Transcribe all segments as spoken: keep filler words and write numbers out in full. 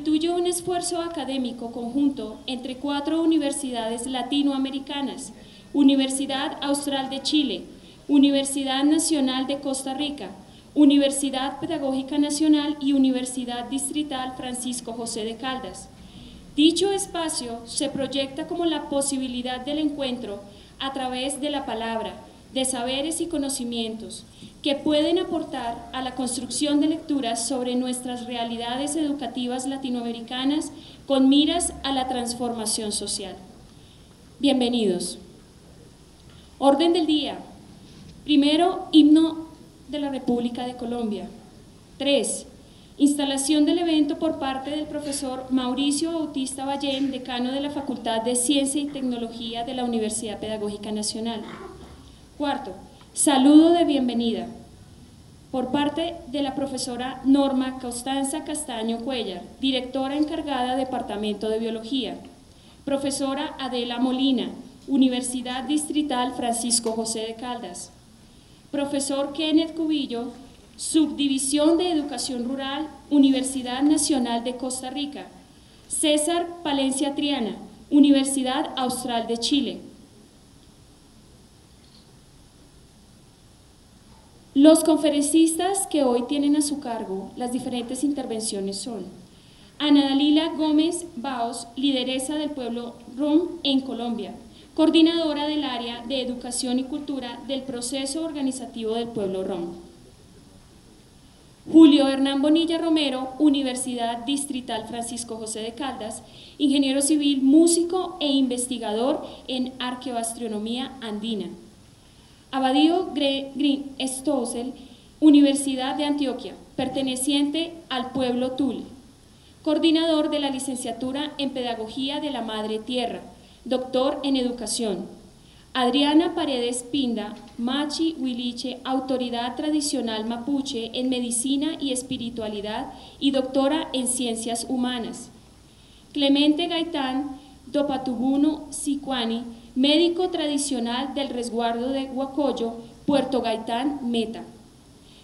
constituye un esfuerzo académico conjunto entre cuatro universidades latinoamericanas, Universidad Austral de Chile, Universidad Nacional de Costa Rica, Universidad Pedagógica Nacional y Universidad Distrital Francisco José de Caldas. Dicho espacio se proyecta como la posibilidad del encuentro a través de la palabra, de saberes y conocimientos que pueden aportar a la construcción de lecturas sobre nuestras realidades educativas latinoamericanas con miras a la transformación social. Bienvenidos. Orden del día. Primero, himno de la República de Colombia. Tres, instalación del evento por parte del profesor Mauricio Bautista Ballén, decano de la Facultad de Ciencia y Tecnología de la Universidad Pedagógica Nacional. Cuarto, saludo de bienvenida por parte de la profesora Norma Constanza Castaño Cuellar, directora encargada Departamento de Biología, profesora Adela Molina, Universidad Distrital Francisco José de Caldas, profesor Kenneth Cubillo, Subdivisión de Educación Rural, Universidad Nacional de Costa Rica, César Palencia Triana, Universidad Austral de Chile. Los conferencistas que hoy tienen a su cargo las diferentes intervenciones son Ana Dalila Gómez Baos, lideresa del pueblo Rom en Colombia, coordinadora del área de Educación y Cultura del proceso organizativo del pueblo Rom. Julio Hernán Bonilla Romero, Universidad Distrital Francisco José de Caldas, ingeniero civil, músico e investigador en arqueoastronomía andina. Abadío Green Stossel, Universidad de Antioquia, perteneciente al pueblo Tule, coordinador de la licenciatura en Pedagogía de la Madre Tierra, doctor en Educación. Adriana Paredes Pinda, Machi Huiliche, autoridad tradicional mapuche en Medicina y Espiritualidad y doctora en Ciencias Humanas. Clemente Gaitán Dopatubuno Sicuani, médico tradicional del resguardo de Huacoyo, Puerto Gaitán, Meta.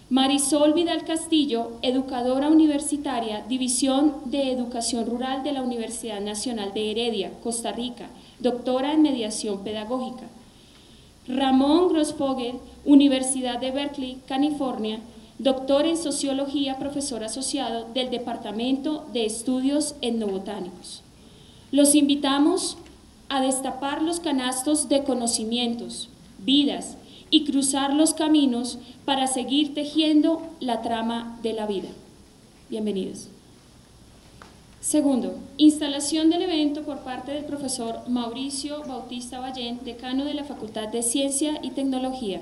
Marisol Vidal Castillo, educadora universitaria, División de Educación Rural de la Universidad Nacional de Heredia, Costa Rica, doctora en Mediación Pedagógica. Ramón Grosfoguel, Universidad de Berkeley, California, doctor en Sociología, profesor asociado del Departamento de Estudios Etnobotánicos. Los invitamos a destapar los canastos de conocimientos, vidas y cruzar los caminos para seguir tejiendo la trama de la vida. Bienvenidos. Segundo, instalación del evento por parte del profesor Mauricio Bautista Ballén, decano de la Facultad de Ciencia y Tecnología.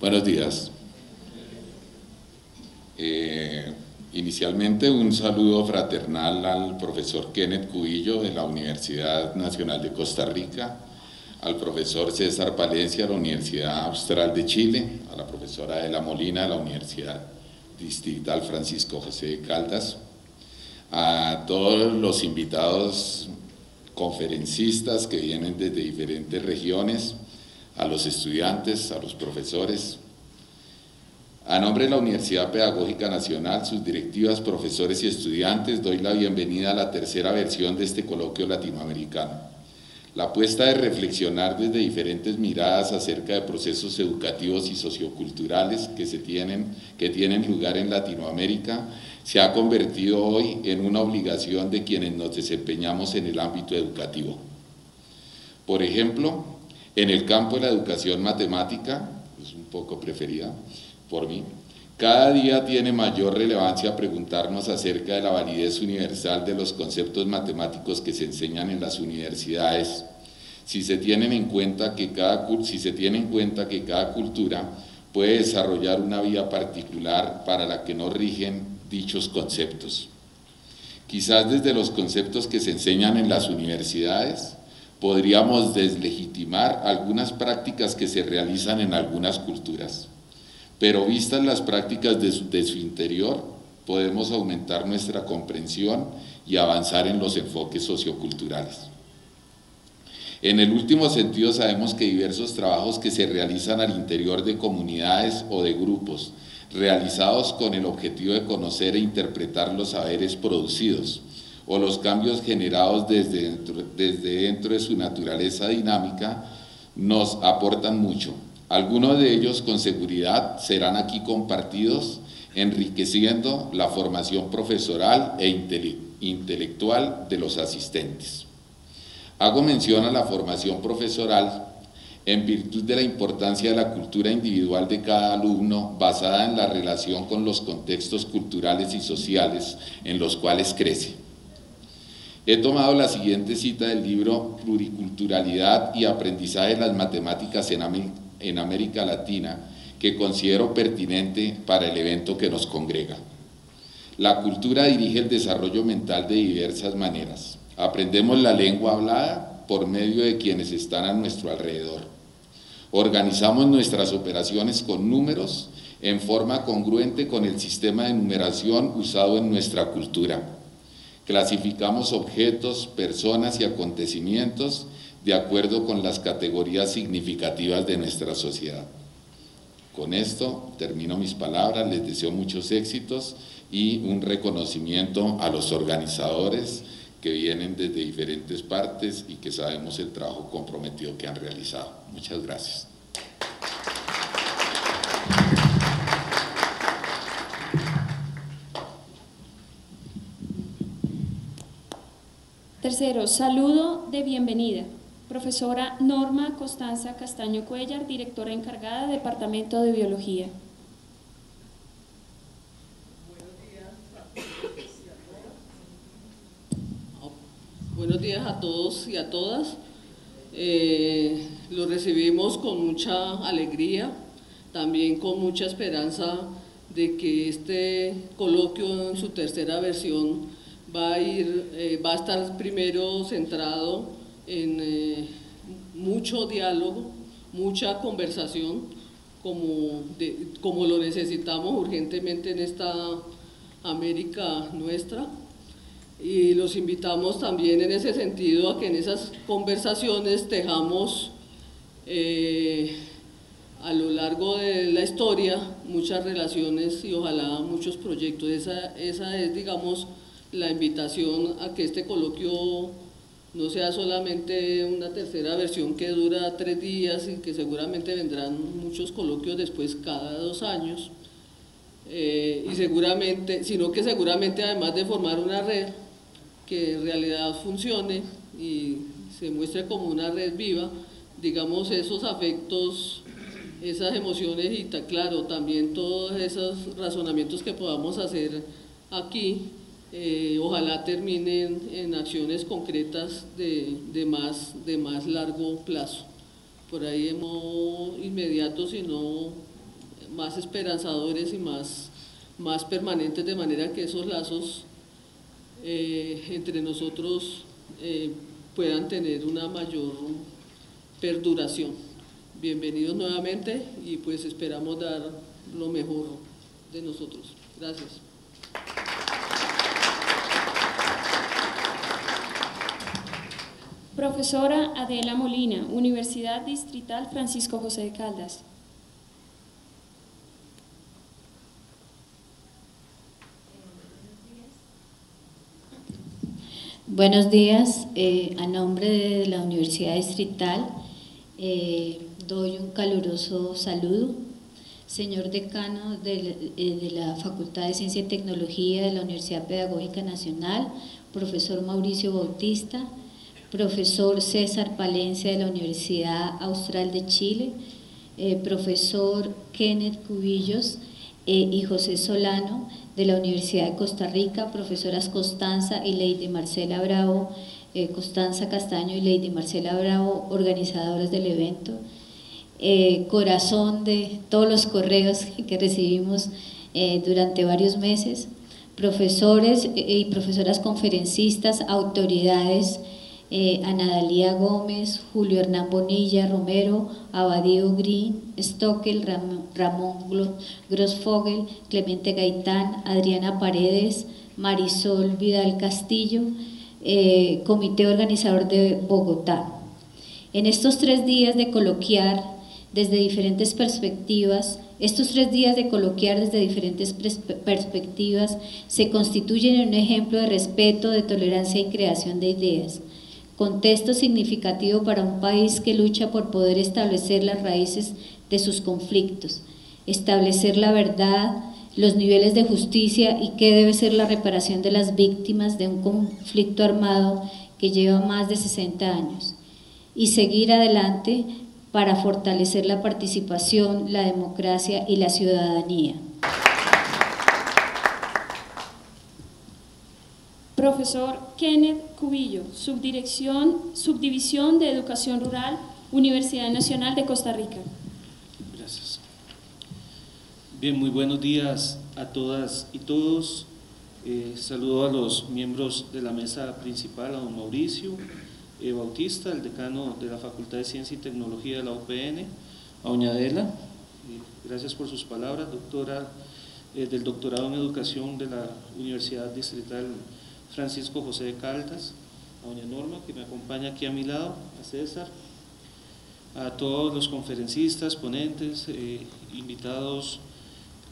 Buenos días. Eh, inicialmente un saludo fraternal al profesor Kenneth Cubillo de la Universidad Nacional de Costa Rica, al profesor César Palencia de la Universidad Austral de Chile, a la profesora Adela Molina de la Universidad Distrital Francisco José de Caldas, a todos los invitados conferencistas que vienen desde diferentes regiones, a los estudiantes, a los profesores. A nombre de la Universidad Pedagógica Nacional, sus directivas, profesores y estudiantes, doy la bienvenida a la tercera versión de este coloquio latinoamericano. La apuesta de reflexionar desde diferentes miradas acerca de procesos educativos y socioculturales que, se tienen, que tienen lugar en Latinoamérica se ha convertido hoy en una obligación de quienes nos desempeñamos en el ámbito educativo. Por ejemplo, en el campo de la educación matemática, es un poco preferida por mí, cada día tiene mayor relevancia preguntarnos acerca de la validez universal de los conceptos matemáticos que se enseñan en las universidades, si se tienen en cuenta que cada, si se tiene en cuenta que cada cultura puede desarrollar una vía particular para la que no rigen dichos conceptos. Quizás desde los conceptos que se enseñan en las universidades, podríamos deslegitimar algunas prácticas que se realizan en algunas culturas, pero vistas las prácticas de su, de su interior, podemos aumentar nuestra comprensión y avanzar en los enfoques socioculturales. En el último sentido, sabemos que diversos trabajos que se realizan al interior de comunidades o de grupos, realizados con el objetivo de conocer e interpretar los saberes producidos o los cambios generados desde dentro, desde dentro de su naturaleza dinámica, nos aportan mucho. Algunos de ellos con seguridad serán aquí compartidos, enriqueciendo la formación profesoral e intele- intelectual de los asistentes. Hago mención a la formación profesoral en virtud de la importancia de la cultura individual de cada alumno, basada en la relación con los contextos culturales y sociales en los cuales crece. He tomado la siguiente cita del libro Pluriculturalidad y aprendizaje de las matemáticas en América, en América Latina, que considero pertinente para el evento que nos congrega. La cultura dirige el desarrollo mental de diversas maneras. Aprendemos la lengua hablada por medio de quienes están a nuestro alrededor. Organizamos nuestras operaciones con números en forma congruente con el sistema de numeración usado en nuestra cultura. Clasificamos objetos, personas y acontecimientos de acuerdo con las categorías significativas de nuestra sociedad. Con esto termino mis palabras, les deseo muchos éxitos y un reconocimiento a los organizadores que vienen desde diferentes partes y que sabemos el trabajo comprometido que han realizado. Muchas gracias. Tercero, saludo de bienvenida. Profesora Norma Constanza Castaño Cuellar, directora encargada, Departamento de Biología. Buenos días a todos y a todas. Eh, lo recibimos con mucha alegría, también con mucha esperanza de que este coloquio en su tercera versión va a, ir, eh, va a estar primero centrado en eh, mucho diálogo, mucha conversación, como, de, como lo necesitamos urgentemente en esta América nuestra. Y los invitamos también en ese sentido a que en esas conversaciones tejamos eh, a lo largo de la historia muchas relaciones y ojalá muchos proyectos. Esa, esa es, digamos, la invitación a que este coloquio no sea solamente una tercera versión que dura tres días y que seguramente vendrán muchos coloquios después cada dos años, eh, y seguramente, sino que seguramente además de formar una red que en realidad funcione y se muestre como una red viva, digamos esos afectos, esas emociones y claro, también todos esos razonamientos que podamos hacer aquí, Eh, ojalá terminen en acciones concretas de, de, más, de más largo plazo. Por ahí no inmediatos, sino más esperanzadores y más, más permanentes, de manera que esos lazos eh, entre nosotros eh, puedan tener una mayor perduración. Bienvenidos nuevamente y pues esperamos dar lo mejor de nosotros. Gracias. Profesora Adela Molina, Universidad Distrital Francisco José de Caldas. Buenos días, eh, a nombre de la Universidad Distrital eh, doy un caluroso saludo. Señor decano de, de la Facultad de Ciencia y Tecnología de la Universidad Pedagógica Nacional, profesor Mauricio Bautista, profesor César Palencia de la Universidad Austral de Chile, eh, profesor Kenneth Cubillo eh, y José Solano de la Universidad de Costa Rica, profesoras Constanza y Leydi Marcela Bravo, eh, Constanza Castaño y Leydi Marcela Bravo, organizadoras del evento, eh, corazón de todos los correos que recibimos eh, durante varios meses, profesores y profesoras conferencistas, autoridades, eh, Ana Dalila Gómez, Julio Hernán Bonilla Romero, Abadío Green Stossel, Ram, Ramón Grosfoguel, Clemente Gaitán, Adriana Paredes, Marisol Vidal Castillo, eh, Comité Organizador de Bogotá. En estos tres días de coloquiar desde diferentes perspectivas, estos tres días de coloquiar desde diferentes perspectivas se constituyen en un ejemplo de respeto, de tolerancia y creación de ideas. Contexto significativo para un país que lucha por poder establecer las raíces de sus conflictos, establecer la verdad, los niveles de justicia y qué debe ser la reparación de las víctimas de un conflicto armado que lleva más de sesenta años. Y seguir adelante para fortalecer la participación, la democracia y la ciudadanía. Profesor Kenneth Cubillo, Subdirección, Subdivisión de Educación Rural, Universidad Nacional de Costa Rica. Gracias. Bien, muy buenos días a todas y todos. Eh, saludo a los miembros de la mesa principal, a don Mauricio Bautista, el decano de la Facultad de Ciencia y Tecnología de la U P N, a doña Adela, gracias por sus palabras, doctora eh, del doctorado en Educación de la Universidad Distrital Francisco José de Caldas, a doña Norma, que me acompaña aquí a mi lado, a César, a todos los conferencistas, ponentes, eh, invitados,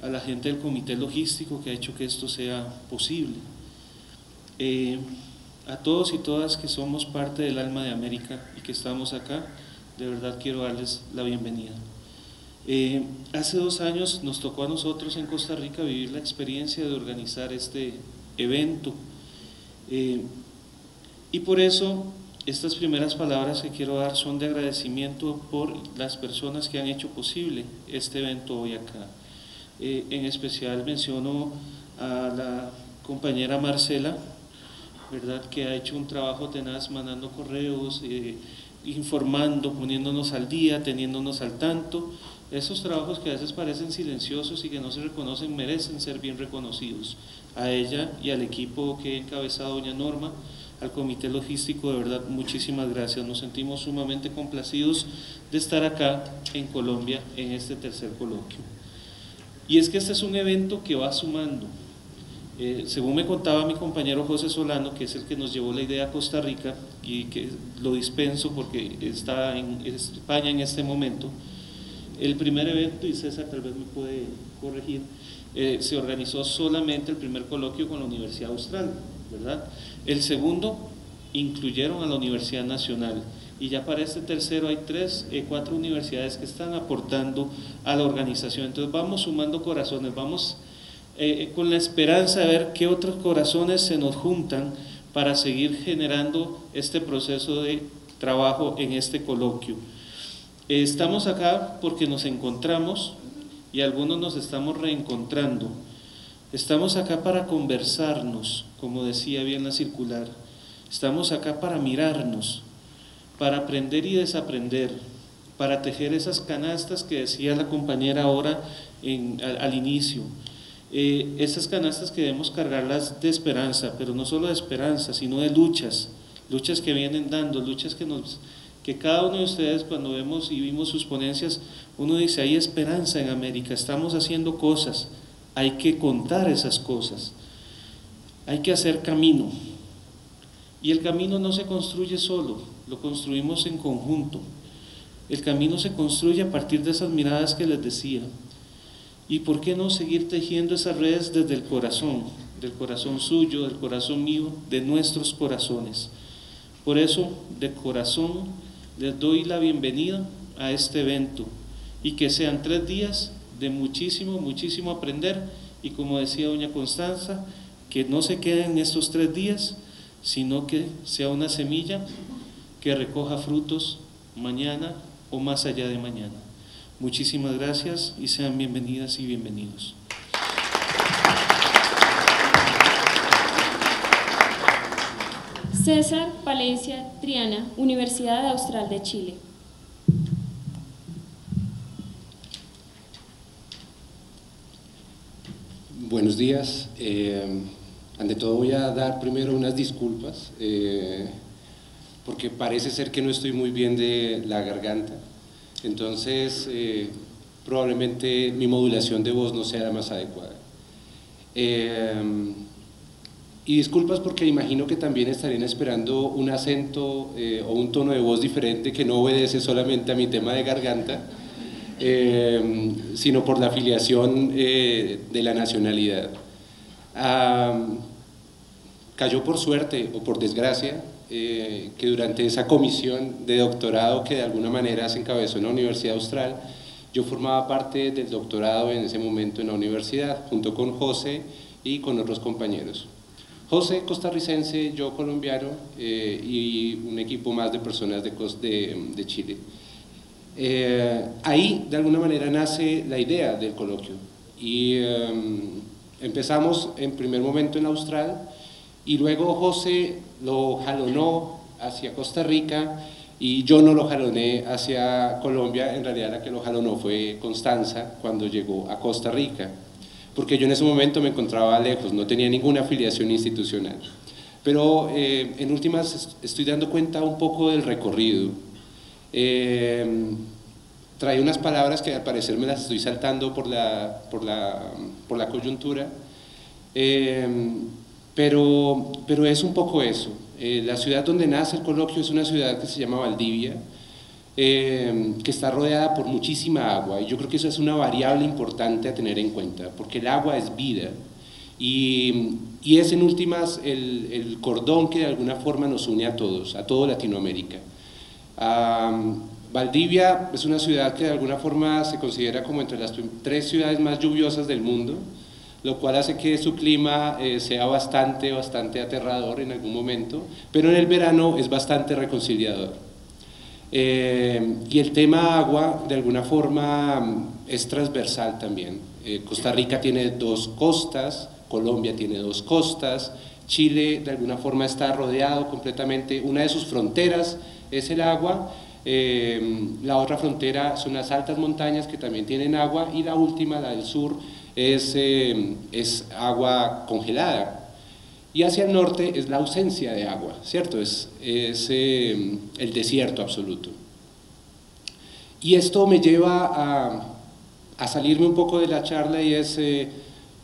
a la gente del Comité Logístico que ha hecho que esto sea posible. Eh, A todos y todas que somos parte del alma de América y que estamos acá, de verdad quiero darles la bienvenida. Eh, hace dos años nos tocó a nosotros en Costa Rica vivir la experiencia de organizar este evento. Eh, y por eso, estas primeras palabras que quiero dar son de agradecimiento por las personas que han hecho posible este evento hoy acá. Eh, en especial menciono a la compañera Marcela, ¿verdad?, que ha hecho un trabajo tenaz mandando correos, eh, informando, poniéndonos al día, teniéndonos al tanto. Esos trabajos que a veces parecen silenciosos y que no se reconocen merecen ser bien reconocidos. A ella y al equipo que ha encabezado doña Norma, al Comité Logístico, de verdad, muchísimas gracias. Nos sentimos sumamente complacidos de estar acá en Colombia en este tercer coloquio. Y es que este es un evento que va sumando. Eh, según me contaba mi compañero José Solano, que es el que nos llevó la idea a Costa Rica y que lo dispenso porque está en España en este momento, el primer evento, y César tal vez me puede corregir, eh, se organizó solamente el primer coloquio con la Universidad Austral, ¿verdad? El segundo incluyeron a la Universidad Nacional y ya para este tercero hay tres, eh, cuatro universidades que están aportando a la organización. Entonces vamos sumando corazones, vamos Eh, con la esperanza de ver qué otros corazones se nos juntan para seguir generando este proceso de trabajo en este coloquio. Eh, estamos acá porque nos encontramos y algunos nos estamos reencontrando. Estamos acá para conversarnos, como decía bien la circular. Estamos acá para mirarnos, para aprender y desaprender, para tejer esas canastas que decía la compañera ahora en, al, al inicio. Eh, estas canastas que debemos cargarlas de esperanza, pero no solo de esperanza, sino de luchas, luchas que vienen dando, luchas que, nos, que cada uno de ustedes cuando vemos y vimos sus ponencias, uno dice, hay esperanza en América, estamos haciendo cosas, hay que contar esas cosas, hay que hacer camino. Y el camino no se construye solo, lo construimos en conjunto. El camino se construye a partir de esas miradas que les decía. ¿Y por qué no seguir tejiendo esas redes desde el corazón, del corazón suyo, del corazón mío, de nuestros corazones? Por eso, de corazón, les doy la bienvenida a este evento y que sean tres días de muchísimo, muchísimo aprender y, como decía doña Constanza, que no se queden estos tres días, sino que sea una semilla que recoja frutos mañana o más allá de mañana. Muchísimas gracias y sean bienvenidas y bienvenidos. César Palencia Triana, Universidad Austral de Chile. Buenos días. Eh, ante todo voy a dar primero unas disculpas. Eh, porque parece ser que no estoy muy bien de la garganta. Entonces, eh, probablemente mi modulación de voz no sea la más adecuada. Eh, y disculpas porque imagino que también estarían esperando un acento eh, o un tono de voz diferente que no obedece solamente a mi tema de garganta, eh, sino por la afiliación eh, de la nacionalidad. Ah, cayó por suerte o por desgracia eh, que durante esa comisión de doctorado que de alguna manera se encabezó en la Universidad Austral, yo formaba parte del doctorado en ese momento en la universidad, junto con José y con otros compañeros. José costarricense, yo colombiano eh, y un equipo más de personas de, de, de Chile. Eh, ahí, de alguna manera, nace la idea del coloquio. Y eh, empezamos en primer momento en Austral y luego José lo jalonó hacia Costa Rica. Y yo no lo jaloné hacia Colombia, en realidad la que lo jalonó fue Constanza cuando llegó a Costa Rica, porque yo en ese momento me encontraba lejos, no tenía ninguna afiliación institucional. Pero eh, en últimas estoy dando cuenta un poco del recorrido. Eh, traí unas palabras que al parecer me las estoy saltando por la, por la, por la coyuntura, eh, pero, pero es un poco eso. Eh, la ciudad donde nace el coloquio es una ciudad que se llama Valdivia, eh, que está rodeada por muchísima agua, y yo creo que eso es una variable importante a tener en cuenta, porque el agua es vida, y, y es en últimas el, el cordón que de alguna forma nos une a todos, a toda Latinoamérica. Um, Valdivia es una ciudad que de alguna forma se considera como entre las tres ciudades más lluviosas del mundo, lo cual hace que su clima eh, sea bastante, bastante aterrador en algún momento, pero en el verano es bastante reconciliador. Eh, y el tema agua, de alguna forma, es transversal también. Eh, Costa Rica tiene dos costas, Colombia tiene dos costas, Chile, de alguna forma, está rodeado completamente. Una de sus fronteras es el agua, eh, la otra frontera son las altas montañas que también tienen agua, y la última, la del sur, Es, eh, es agua congelada, y hacia el norte es la ausencia de agua, ¿cierto? Es, es eh, el desierto absoluto. Y esto me lleva a, a salirme un poco de la charla, y es eh,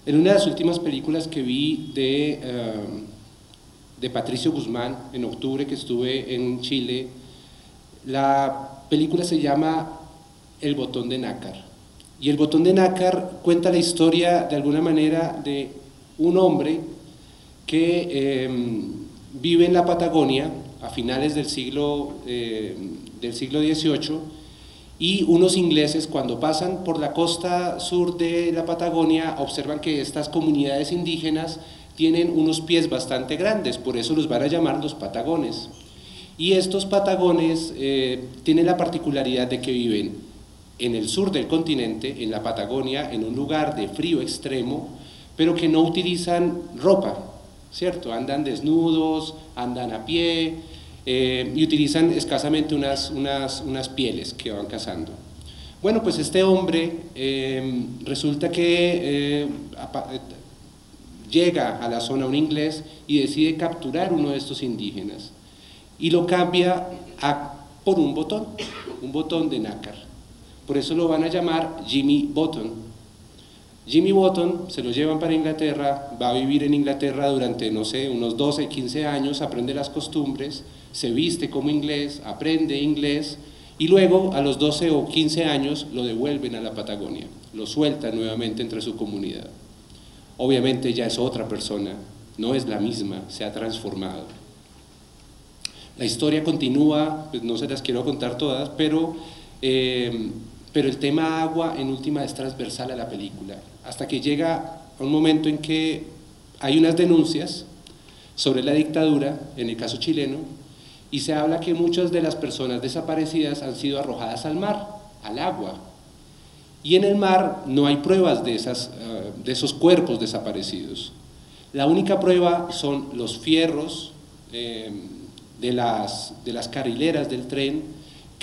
en una de las últimas películas que vi de, eh, de Patricio Guzmán, en octubre que estuve en Chile, la película se llama El botón de nácar. Y El botón de nácar cuenta la historia, de alguna manera, de un hombre que eh, vive en la Patagonia a finales del siglo, eh, del siglo dieciocho, y unos ingleses, cuando pasan por la costa sur de la Patagonia, observan que estas comunidades indígenas tienen unos pies bastante grandes, por eso los van a llamar los patagones. Y estos patagones eh, tienen la particularidad de que viven en el sur del continente, en la Patagonia, en un lugar de frío extremo, pero que no utilizan ropa, ¿cierto? Andan desnudos, andan a pie, eh, y utilizan escasamente unas, unas, unas pieles que van cazando. Bueno, pues este hombre eh, resulta que eh, llega a la zona un inglés y decide capturar uno de estos indígenas, y lo cambia a, por un botón, un botón de nácar. Por eso lo van a llamar Jimmy Botton. Jimmy Botton se lo llevan para Inglaterra, va a vivir en Inglaterra durante, no sé, unos doce, quince años, aprende las costumbres, se viste como inglés, aprende inglés, y luego a los doce o quince años lo devuelven a la Patagonia, lo sueltan nuevamente entre su comunidad. Obviamente ya es otra persona, no es la misma, se ha transformado. La historia continúa, pues no se las quiero contar todas, pero... Eh, Pero el tema agua, en última, es transversal a la película, hasta que llega a un momento en que hay unas denuncias sobre la dictadura, en el caso chileno, y se habla que muchas de las personas desaparecidas han sido arrojadas al mar, al agua. Y en el mar no hay pruebas de, esas, uh, de esos cuerpos desaparecidos. La única prueba son los fierros eh, de, las, de las carrileras del tren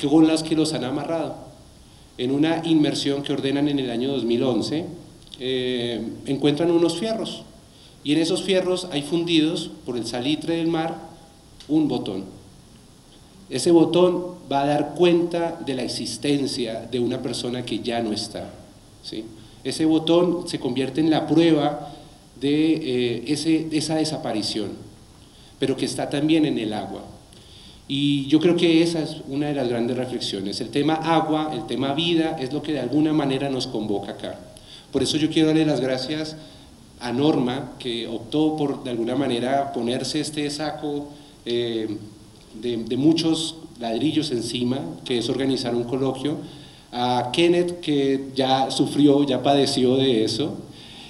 con las que los han amarrado. En una inmersión que ordenan en el año dos mil once, eh, encuentran unos fierros, y en esos fierros hay fundidos por el salitre del mar un botón. Ese botón va a dar cuenta de la existencia de una persona que ya no está, ¿sí? Ese botón se convierte en la prueba de eh, ese, esa desaparición, pero que está también en el agua. Y yo creo que esa es una de las grandes reflexiones. El tema agua, el tema vida, es lo que de alguna manera nos convoca acá. Por eso yo quiero darle las gracias a Norma, que optó por de alguna manera ponerse este saco eh, de, de muchos ladrillos encima, que es organizar un coloquio, a Kenneth, que ya sufrió, ya padeció de eso,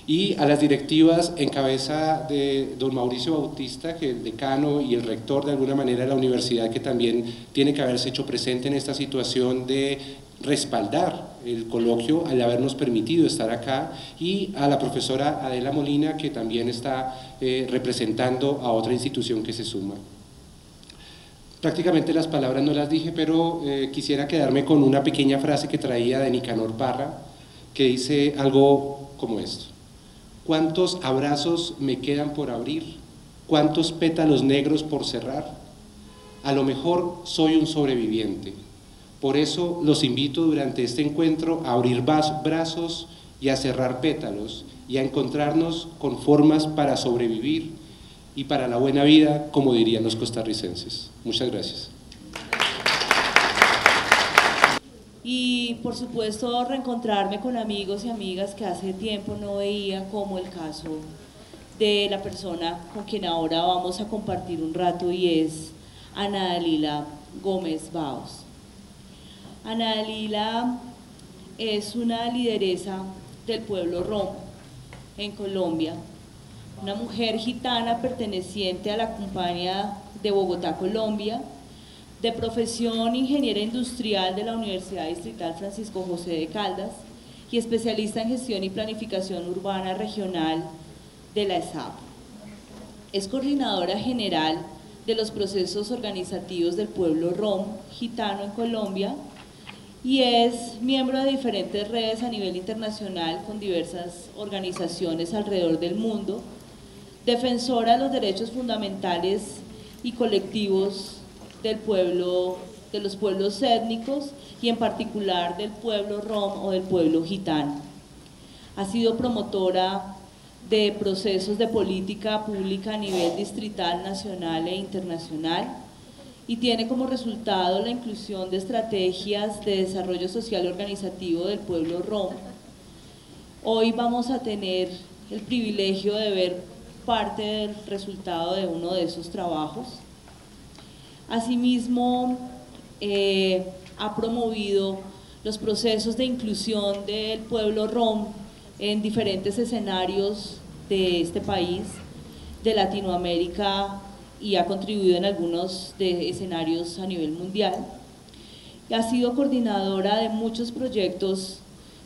y a las directivas en cabeza de don Mauricio Bautista, que es el decano y el rector de alguna manera de la universidad, que también tiene que haberse hecho presente en esta situación de respaldar el coloquio al habernos permitido estar acá, y a la profesora Adela Molina, que también está eh, representando a otra institución que se suma. Prácticamente las palabras no las dije, pero eh, quisiera quedarme con una pequeña frase que traía de Nicanor Parra, que dice algo como esto: ¿cuántos abrazos me quedan por abrir? ¿Cuántos pétalos negros por cerrar? A lo mejor soy un sobreviviente. Por eso los invito durante este encuentro a abrir brazos y a cerrar pétalos, y a encontrarnos con formas para sobrevivir y para la buena vida, como dirían los costarricenses. Muchas gracias. Y por supuesto reencontrarme con amigos y amigas que hace tiempo no veía, como el caso de la persona con quien ahora vamos a compartir un rato, y es Ana Dalila Gómez Baos. Ana Dalila es una lideresa del pueblo rom en Colombia, una mujer gitana perteneciente a la Compañía de Bogotá, Colombia, de profesión ingeniera industrial de la Universidad Distrital Francisco José de Caldas y especialista en gestión y planificación urbana regional de la E S A P. Es coordinadora general de los procesos organizativos del pueblo rom gitano en Colombia y es miembro de diferentes redes a nivel internacional con diversas organizaciones alrededor del mundo, defensora de los derechos fundamentales y colectivos del pueblo, de los pueblos étnicos y en particular del pueblo rom o del pueblo gitano. Ha sido promotora de procesos de política pública a nivel distrital, nacional e internacional, y tiene como resultado la inclusión de estrategias de desarrollo social y organizativo del pueblo rom. Hoy vamos a tener el privilegio de ver parte del resultado de uno de esos trabajos. Asimismo, eh, ha promovido los procesos de inclusión del pueblo rom en diferentes escenarios de este país, de Latinoamérica, y ha contribuido en algunos de escenarios a nivel mundial. Ha sido coordinadora de muchos proyectos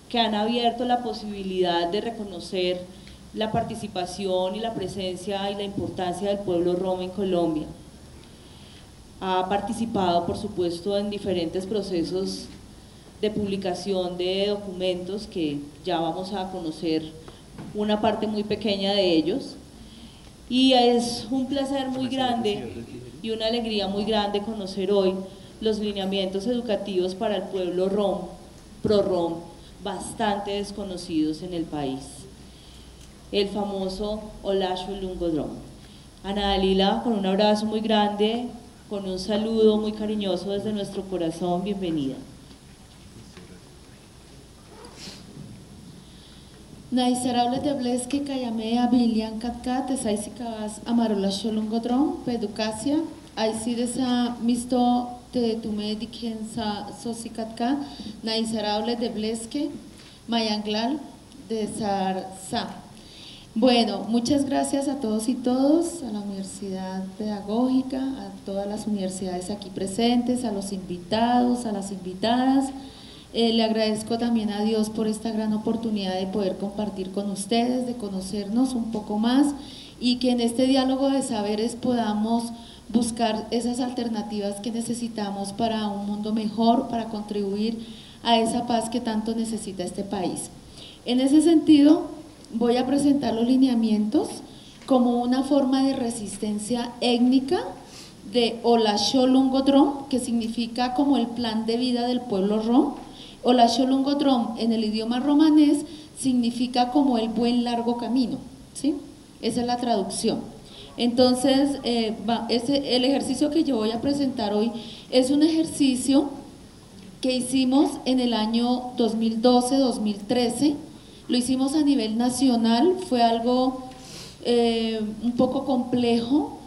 que han abierto la posibilidad de reconocer la participación y la presencia y la importancia del pueblo rom en Colombia. Ha participado, por supuesto, en diferentes procesos de publicación de documentos, que ya vamos a conocer una parte muy pequeña de ellos. Y es un placer muy grande y una alegría muy grande conocer hoy los lineamientos educativos para el pueblo rom, pro-rom, bastante desconocidos en el país. El famoso Ole Shulungo Drom. Ana Dalila, con un abrazo muy grande, con un saludo muy cariñoso desde nuestro corazón, bienvenida. Naizarable de Bleske, Kayamea, Bilian, Katkat, Saisikabas, Amarola Shulungo Drom, Peducasia, Aisidesa, Misto, Tetumedikensa, Sosikatka, Naizarable de Bleske, Mayanglal, de Sarsa. Bueno, muchas gracias a todos y todas, a la Universidad Pedagógica, a todas las universidades aquí presentes, a los invitados, a las invitadas. Eh, le agradezco también a Dios por esta gran oportunidad de poder compartir con ustedes, de conocernos un poco más, y que en este diálogo de saberes podamos buscar esas alternativas que necesitamos para un mundo mejor, para contribuir a esa paz que tanto necesita este país. En ese sentido, voy a presentar los lineamientos como una forma de resistencia étnica, de Ole Shulungo Drom, que significa como el plan de vida del pueblo rom. Ole Shulungo Drom en el idioma romanés significa como el buen largo camino, ¿sí? Esa es la traducción. Entonces, eh, va, ese, el ejercicio que yo voy a presentar hoy es un ejercicio que hicimos en el año dos mil doce dos mil trece, lo hicimos a nivel nacional, fue algo eh, un poco complejo,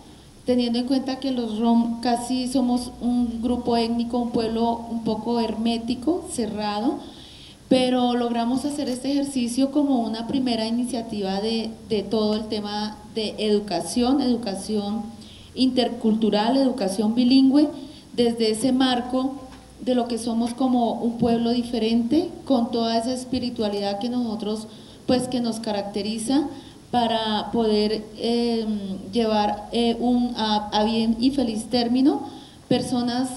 teniendo en cuenta que los rom casi somos un grupo étnico, un pueblo un poco hermético, cerrado, pero logramos hacer este ejercicio como una primera iniciativa de, de todo el tema de educación, educación intercultural, educación bilingüe, desde ese marco de lo que somos como un pueblo diferente, con toda esa espiritualidad que nosotros, pues que nos caracteriza, para poder eh, llevar eh, un, a, a bien y feliz término, personas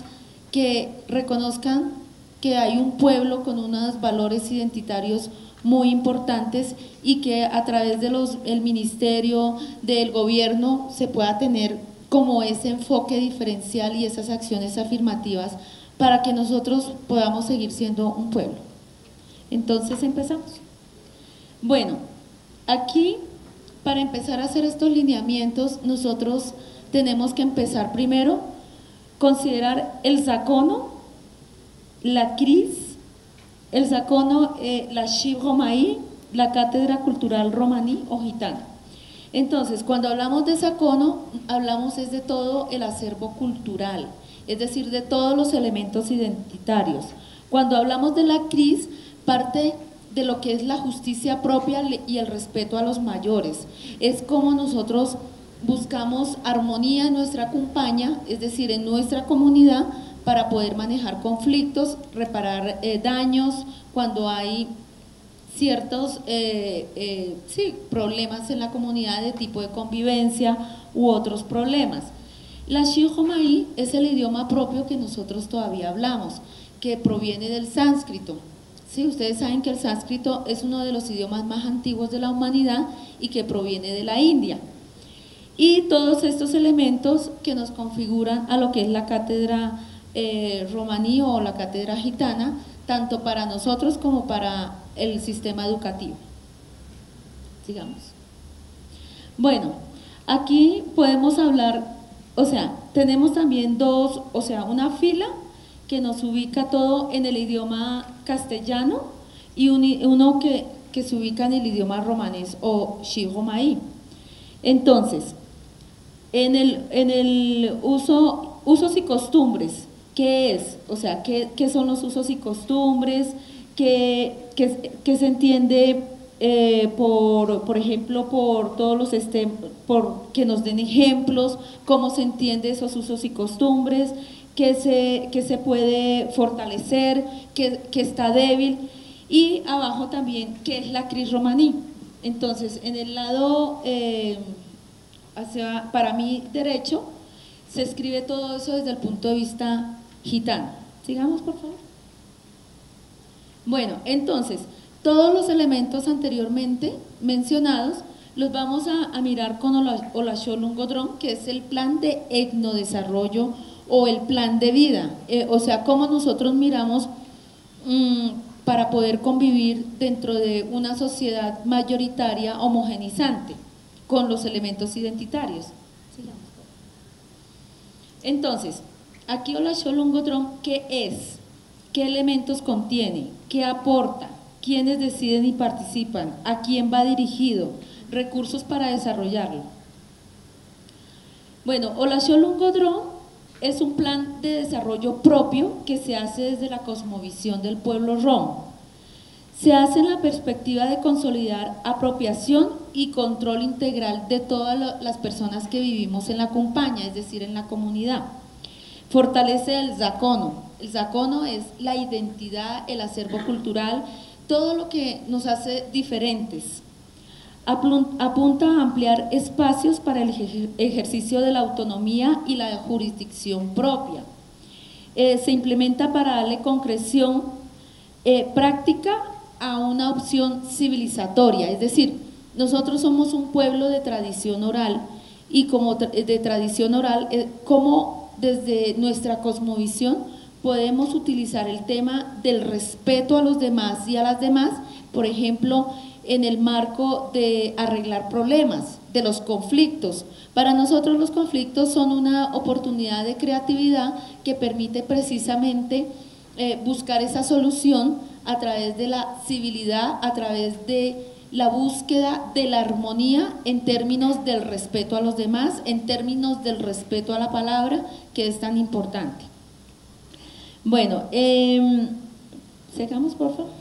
que reconozcan que hay un pueblo con unos valores identitarios muy importantes y que a través de los el ministerio, del gobierno, se pueda tener como ese enfoque diferencial y esas acciones afirmativas para que nosotros podamos seguir siendo un pueblo. Entonces empezamos. Bueno, aquí para empezar a hacer estos lineamientos nosotros tenemos que empezar primero considerar el zacono, la Cris, el zacono, eh, la Shiv Romaí, la Cátedra Cultural Romaní o Gitana. Entonces, cuando hablamos de zacono, hablamos es de todo el acervo cultural, es decir, de todos los elementos identitarios. Cuando hablamos de la Cris, parte de lo que es la justicia propia y el respeto a los mayores. Es como nosotros buscamos armonía en nuestra compañía, es decir, en nuestra comunidad, para poder manejar conflictos, reparar eh, daños, cuando hay ciertos eh, eh, sí, problemas en la comunidad de tipo de convivencia u otros problemas. La Shihomaí es el idioma propio que nosotros todavía hablamos, que proviene del sánscrito. Sí, ustedes saben que el sánscrito es uno de los idiomas más antiguos de la humanidad y que proviene de la India. Y todos estos elementos que nos configuran a lo que es la cátedra eh, romaní o la cátedra gitana, tanto para nosotros como para el sistema educativo. Sigamos. Bueno, aquí podemos hablar. O sea, tenemos también dos, o sea, una fila que nos ubica todo en el idioma castellano y un, uno que, que se ubica en el idioma romanés o shihomaí. Entonces, en el, en el uso, usos y costumbres, ¿qué es? O sea, ¿qué, qué son los usos y costumbres? ¿Qué, qué, qué se entiende Eh, por, por ejemplo, por todos los este, por que nos den ejemplos, cómo se entiende esos usos y costumbres, qué se, qué se puede fortalecer, qué, qué está débil, y abajo también qué es la Cris romaní. Entonces, en el lado eh, hacia, para mí derecho, se escribe todo eso desde el punto de vista gitano. Sigamos, por favor. Bueno, entonces todos los elementos anteriormente mencionados los vamos a, a mirar con Ole Shulungo Drom, que es el plan de etnodesarrollo o el plan de vida, eh, o sea, cómo nosotros miramos mmm, para poder convivir dentro de una sociedad mayoritaria homogenizante con los elementos identitarios. Entonces, aquí Ole Shulungo Drom, ¿qué es? ¿Qué elementos contiene? ¿Qué aporta? ¿Quiénes deciden y participan? ¿A quién va dirigido? Recursos para desarrollarlo. Bueno, Ole Shulungo Drom es un plan de desarrollo propio que se hace desde la cosmovisión del pueblo rom. Se hace en la perspectiva de consolidar apropiación y control integral de todas las personas que vivimos en la compañía, es decir, en la comunidad. Fortalece el zacono. El zacono es la identidad, el acervo cultural, todo lo que nos hace diferentes. Apunta a ampliar espacios para el ejercicio de la autonomía y la jurisdicción propia. Eh, se implementa para darle concreción eh, práctica a una opción civilizatoria, es decir, nosotros somos un pueblo de tradición oral y como de tradición oral, cómo desde nuestra cosmovisión podemos utilizar el tema del respeto a los demás y a las demás, por ejemplo, en el marco de arreglar problemas, de los conflictos. Para nosotros los conflictos son una oportunidad de creatividad que permite precisamente eh, buscar esa solución a través de la civilidad, a través de la búsqueda de la armonía en términos del respeto a los demás, en términos del respeto a la palabra, que es tan importante. Bueno, eh, ¿secamos, por favor?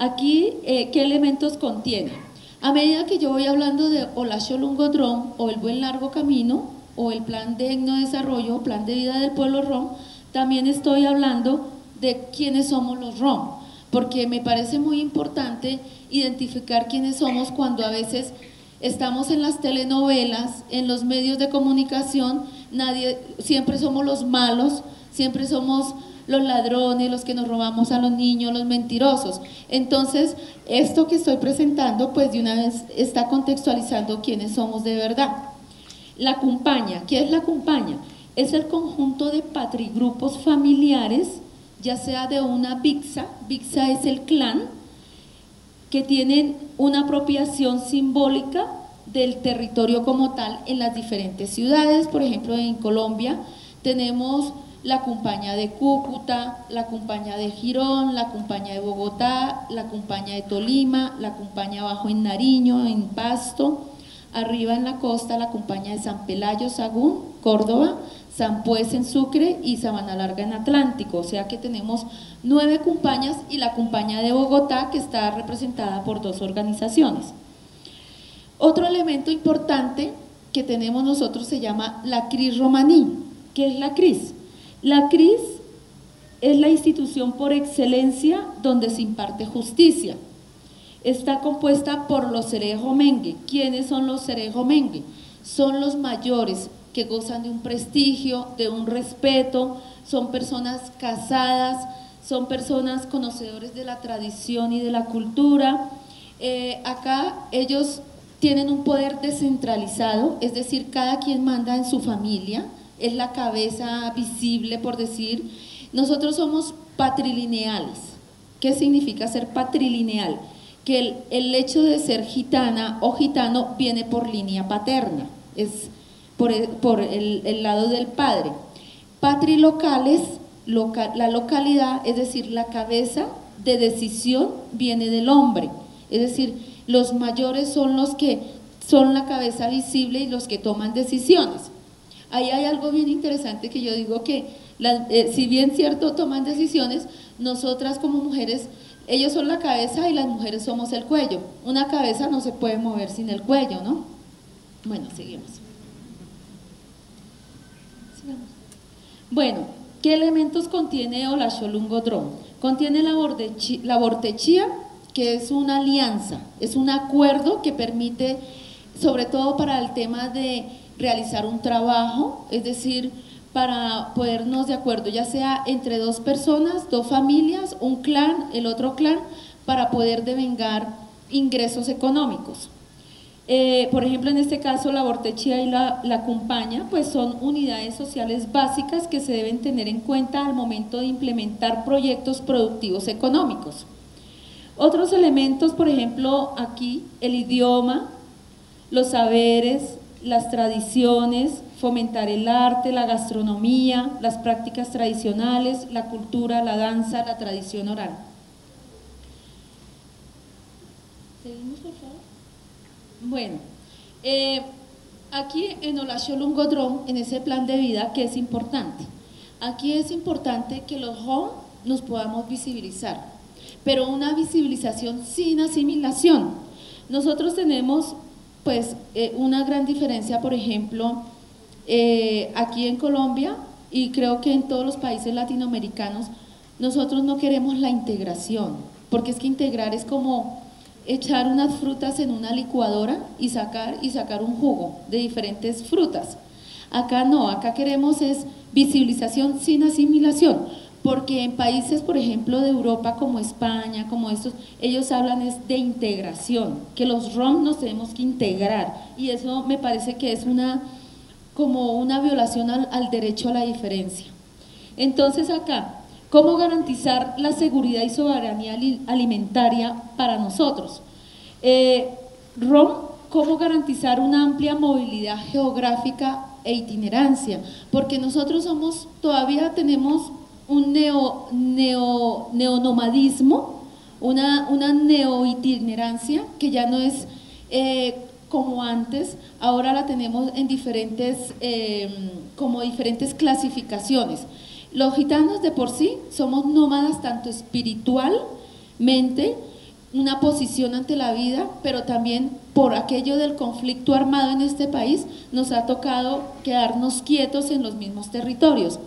Aquí, eh, ¿qué elementos contiene? A medida que yo voy hablando de Ole Shulungo Drom, o el buen largo camino, o el plan de etnodesarrollo, plan de vida del pueblo rom, también estoy hablando de quiénes somos los rom, porque me parece muy importante identificar quiénes somos cuando a veces estamos en las telenovelas, en los medios de comunicación, nadie, siempre somos los malos, siempre somos los ladrones, los que nos robamos a los niños, los mentirosos. Entonces, esto que estoy presentando, pues de una vez está contextualizando quiénes somos de verdad. La cumpaña, ¿qué es la cumpaña? Es el conjunto de patrigrupos familiares, ya sea de una bixa, bixa es el clan, que tienen una apropiación simbólica del territorio como tal en las diferentes ciudades. Por ejemplo, en Colombia tenemos la cumpaña de Cúcuta, la cumpaña de Girón, la cumpaña de Bogotá, la cumpaña de Tolima, la cumpaña abajo en Nariño, en Pasto, arriba en la costa la cumpaña de San Pelayo, Sagún, Córdoba, San Pues en Sucre y Sabana Larga en Atlántico. O sea que tenemos nueve cumpañas y la cumpaña de Bogotá, que está representada por dos organizaciones. Otro elemento importante que tenemos nosotros se llama la Cris Romaní. ¿Qué es la Cris? La Cris es la institución por excelencia donde se imparte justicia. Está compuesta por los Cerejo Mengue. ¿Quiénes son los Cerejo Mengue? Son los mayores que gozan de un prestigio, de un respeto, son personas casadas, son personas conocedores de la tradición y de la cultura. Eh, acá ellos tienen un poder descentralizado, es decir, cada quien manda en su familia, es la cabeza visible, por decir. Nosotros somos patrilineales. ¿Qué significa ser patrilineal? Que el, el hecho de ser gitana o gitano viene por línea paterna, es por el, por el, el lado del padre. Patrilocales, local, la localidad, es decir, la cabeza de decisión viene del hombre, es decir, los mayores son los que son la cabeza visible y los que toman decisiones. Ahí hay algo bien interesante que yo digo que, la, eh, si bien cierto toman decisiones, nosotras como mujeres, ellos son la cabeza y las mujeres somos el cuello. Una cabeza no se puede mover sin el cuello, ¿no? Bueno, seguimos. Sigamos. Bueno, ¿qué elementos contiene Ole Shulungo Drom? Contiene la, la bortechía, que es una alianza, es un acuerdo que permite, sobre todo para el tema de realizar un trabajo, es decir, para ponernos de acuerdo, ya sea entre dos personas, dos familias, un clan, el otro clan, para poder devengar ingresos económicos. Eh, por ejemplo, en este caso, la bortechía y la, la cumpaña, pues son unidades sociales básicas que se deben tener en cuenta al momento de implementar proyectos productivos económicos. Otros elementos, por ejemplo, aquí, el idioma, los saberes, las tradiciones, fomentar el arte, la gastronomía, las prácticas tradicionales, la cultura, la danza, la tradición oral. ¿Seguimos, por favor? Bueno, eh, aquí en Ole Shulungo Drom, en ese plan de vida, que es importante? Aquí es importante que los jóvenes nos podamos visibilizar, pero una visibilización sin asimilación. Nosotros tenemos pues eh, una gran diferencia, por ejemplo, Eh, aquí en Colombia, y creo que en todos los países latinoamericanos, nosotros no queremos la integración, porque es que integrar es como echar unas frutas en una licuadora y sacar, y sacar un jugo de diferentes frutas. Acá no, acá queremos es visibilización sin asimilación. porque en países, por ejemplo, de Europa, como España, como estos, ellos hablan es de integración, que los rom nos tenemos que integrar, y eso me parece que es una, como una violación al, al derecho a la diferencia. Entonces acá, ¿cómo garantizar la seguridad y soberanía alimentaria para nosotros? Eh, rom, ¿cómo garantizar una amplia movilidad geográfica e itinerancia? Porque nosotros somos, todavía tenemos un neo, neo, neonomadismo, una, una neoitinerancia que ya no es eh, como antes, ahora la tenemos en diferentes, eh, como diferentes clasificaciones. Los gitanos de por sí somos nómadas tanto espiritualmente, una posición ante la vida, pero también por aquello del conflicto armado en este país nos ha tocado quedarnos quietos en los mismos territorios.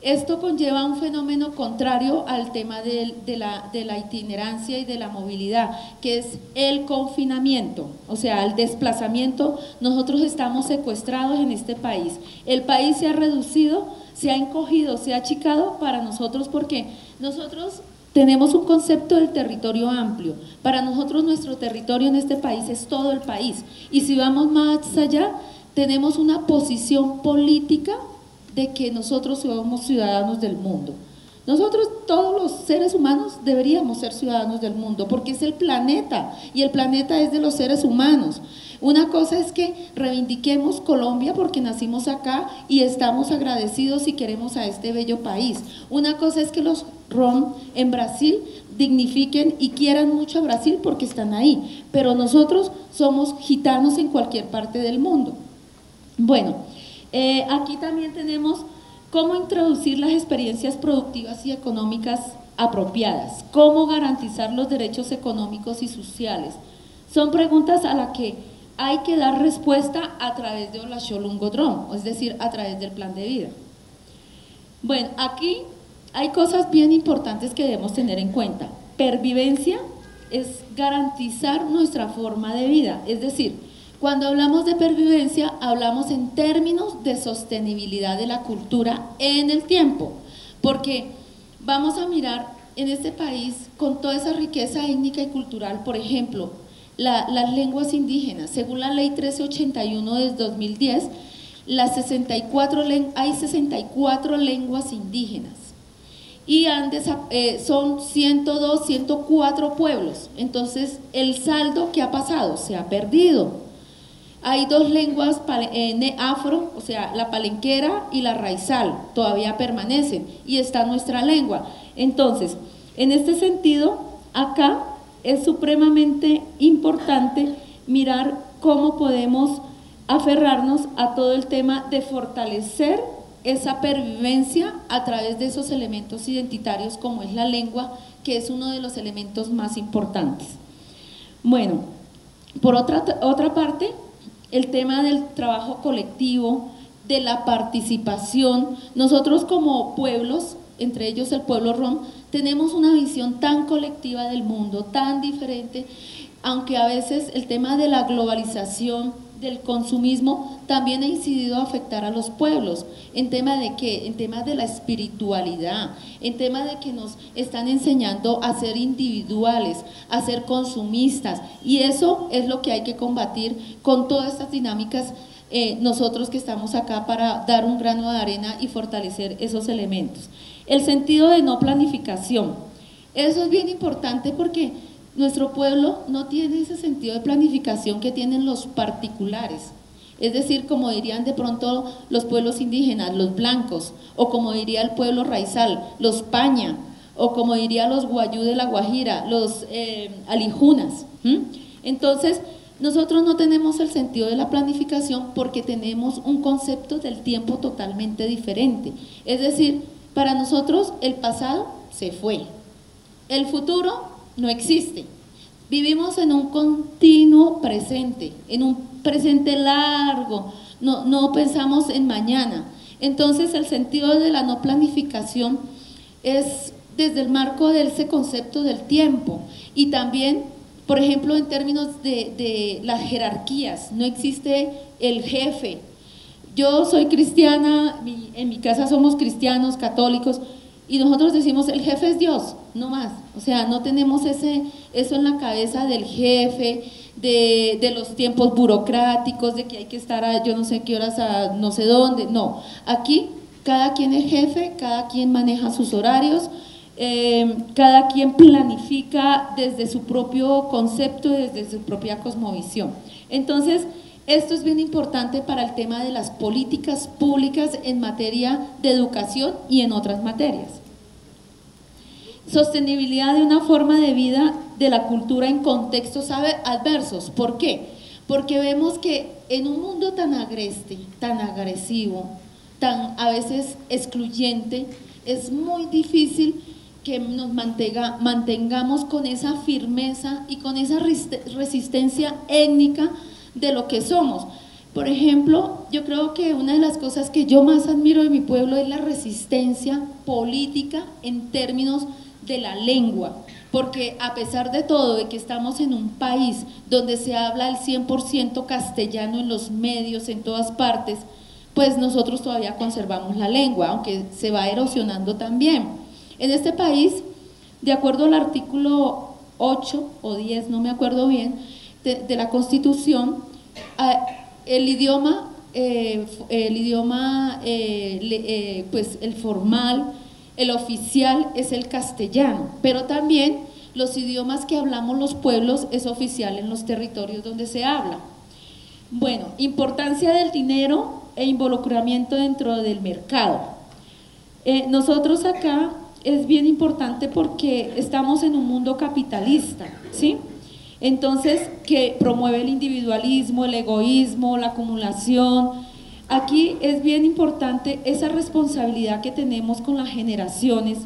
Esto conlleva un fenómeno contrario al tema de, de, la, de la itinerancia y de la movilidad, que es el confinamiento, o sea, el desplazamiento. Nosotros estamos secuestrados en este país. El país se ha reducido, se ha encogido, se ha achicado para nosotros, porque nosotros tenemos un concepto del territorio amplio. Para nosotros nuestro territorio en este país es todo el país. Y si vamos más allá, tenemos una posición política de que nosotros somos ciudadanos del mundo. Nosotros, todos los seres humanos, deberíamos ser ciudadanos del mundo, porque es el planeta, y el planeta es de los seres humanos. Una cosa es que reivindiquemos Colombia porque nacimos acá y estamos agradecidos y queremos a este bello país. Una cosa es que los rom en Brasil dignifiquen y quieran mucho a Brasil porque están ahí, pero nosotros somos gitanos en cualquier parte del mundo. Bueno, eh, aquí también tenemos cómo introducir las experiencias productivas y económicas apropiadas, cómo garantizar los derechos económicos y sociales. Son preguntas a las que hay que dar respuesta a través de Ole Shulungo Drom, es decir, a través del plan de vida. Bueno, aquí hay cosas bien importantes que debemos tener en cuenta. Pervivencia es garantizar nuestra forma de vida, es decir, cuando hablamos de pervivencia, hablamos en términos de sostenibilidad de la cultura en el tiempo, porque vamos a mirar en este país con toda esa riqueza étnica y cultural, por ejemplo, la, las lenguas indígenas. Según la ley trece ochenta y uno de dos mil diez, las sesenta y cuatro, hay sesenta y cuatro lenguas indígenas y han desa, eh, son ciento dos, ciento cuatro pueblos. Entonces, el saldo que ha pasado se ha perdido. Hay dos lenguas afro, o sea, la palenquera y la raizal, todavía permanecen, y está nuestra lengua. Entonces, en este sentido, acá es supremamente importante mirar cómo podemos aferrarnos a todo el tema de fortalecer esa pervivencia a través de esos elementos identitarios como es la lengua, que es uno de los elementos más importantes. Bueno, por otra, otra parte, el tema del trabajo colectivo, de la participación. Nosotros como pueblos, entre ellos el pueblo rom, tenemos una visión tan colectiva del mundo, tan diferente, aunque a veces el tema de la globalización, del consumismo, también ha incidido a afectar a los pueblos. ¿En tema de qué? En tema de la espiritualidad, en tema de que nos están enseñando a ser individuales, a ser consumistas, y eso es lo que hay que combatir con todas estas dinámicas, eh, nosotros que estamos acá para dar un grano de arena y fortalecer esos elementos. El sentido de no planificación, eso es bien importante porque nuestro pueblo no tiene ese sentido de planificación que tienen los particulares, es decir, como dirían de pronto los pueblos indígenas, los blancos, o como diría el pueblo raizal, los paña, o como diría los guayú de la Guajira, los eh, alijunas. ¿Mm? Entonces, nosotros no tenemos el sentido de la planificación porque tenemos un concepto del tiempo totalmente diferente, es decir, para nosotros el pasado se fue, el futuro no existe. Vivimos en un continuo presente, en un presente largo, no, no pensamos en mañana. Entonces, el sentido de la no planificación es desde el marco de ese concepto del tiempo, y también, por ejemplo, en términos de, de las jerarquías, no existe el jefe. Yo soy cristiana, en mi casa somos cristianos, católicos, Y nosotros decimos, el jefe es Dios, no más. O sea, no tenemos ese, eso en la cabeza del jefe, de, de los tiempos burocráticos, de que hay que estar a yo no sé qué horas, a no sé dónde. No, aquí cada quien es jefe, cada quien maneja sus horarios, eh, cada quien planifica desde su propio concepto, desde su propia cosmovisión. Entonces, esto es bien importante para el tema de las políticas públicas en materia de educación y en otras materias. Sostenibilidad de una forma de vida de la cultura en contextos adversos. ¿Por qué? Porque vemos que en un mundo tan agreste, tan agresivo, tan a veces excluyente, es muy difícil que nos mantenga, mantengamos con esa firmeza y con esa resistencia étnica de lo que somos. Por ejemplo, yo creo que una de las cosas que yo más admiro de mi pueblo es la resistencia política en términos de la lengua, porque a pesar de todo, de que estamos en un país donde se habla el cien por ciento castellano en los medios, en todas partes, pues nosotros todavía conservamos la lengua, aunque se va erosionando también. En este país, de acuerdo al artículo ocho o diez, no me acuerdo bien, De, de la Constitución, el idioma, eh, el idioma eh, le, eh, pues el formal, el oficial es el castellano, pero también los idiomas que hablamos los pueblos es oficial en los territorios donde se habla. Bueno, importancia del dinero e involucramiento dentro del mercado. Eh, nosotros acá es bien importante porque estamos en un mundo capitalista, ¿sí? Entonces, que promueve el individualismo, el egoísmo, la acumulación. Aquí es bien importante esa responsabilidad que tenemos con las generaciones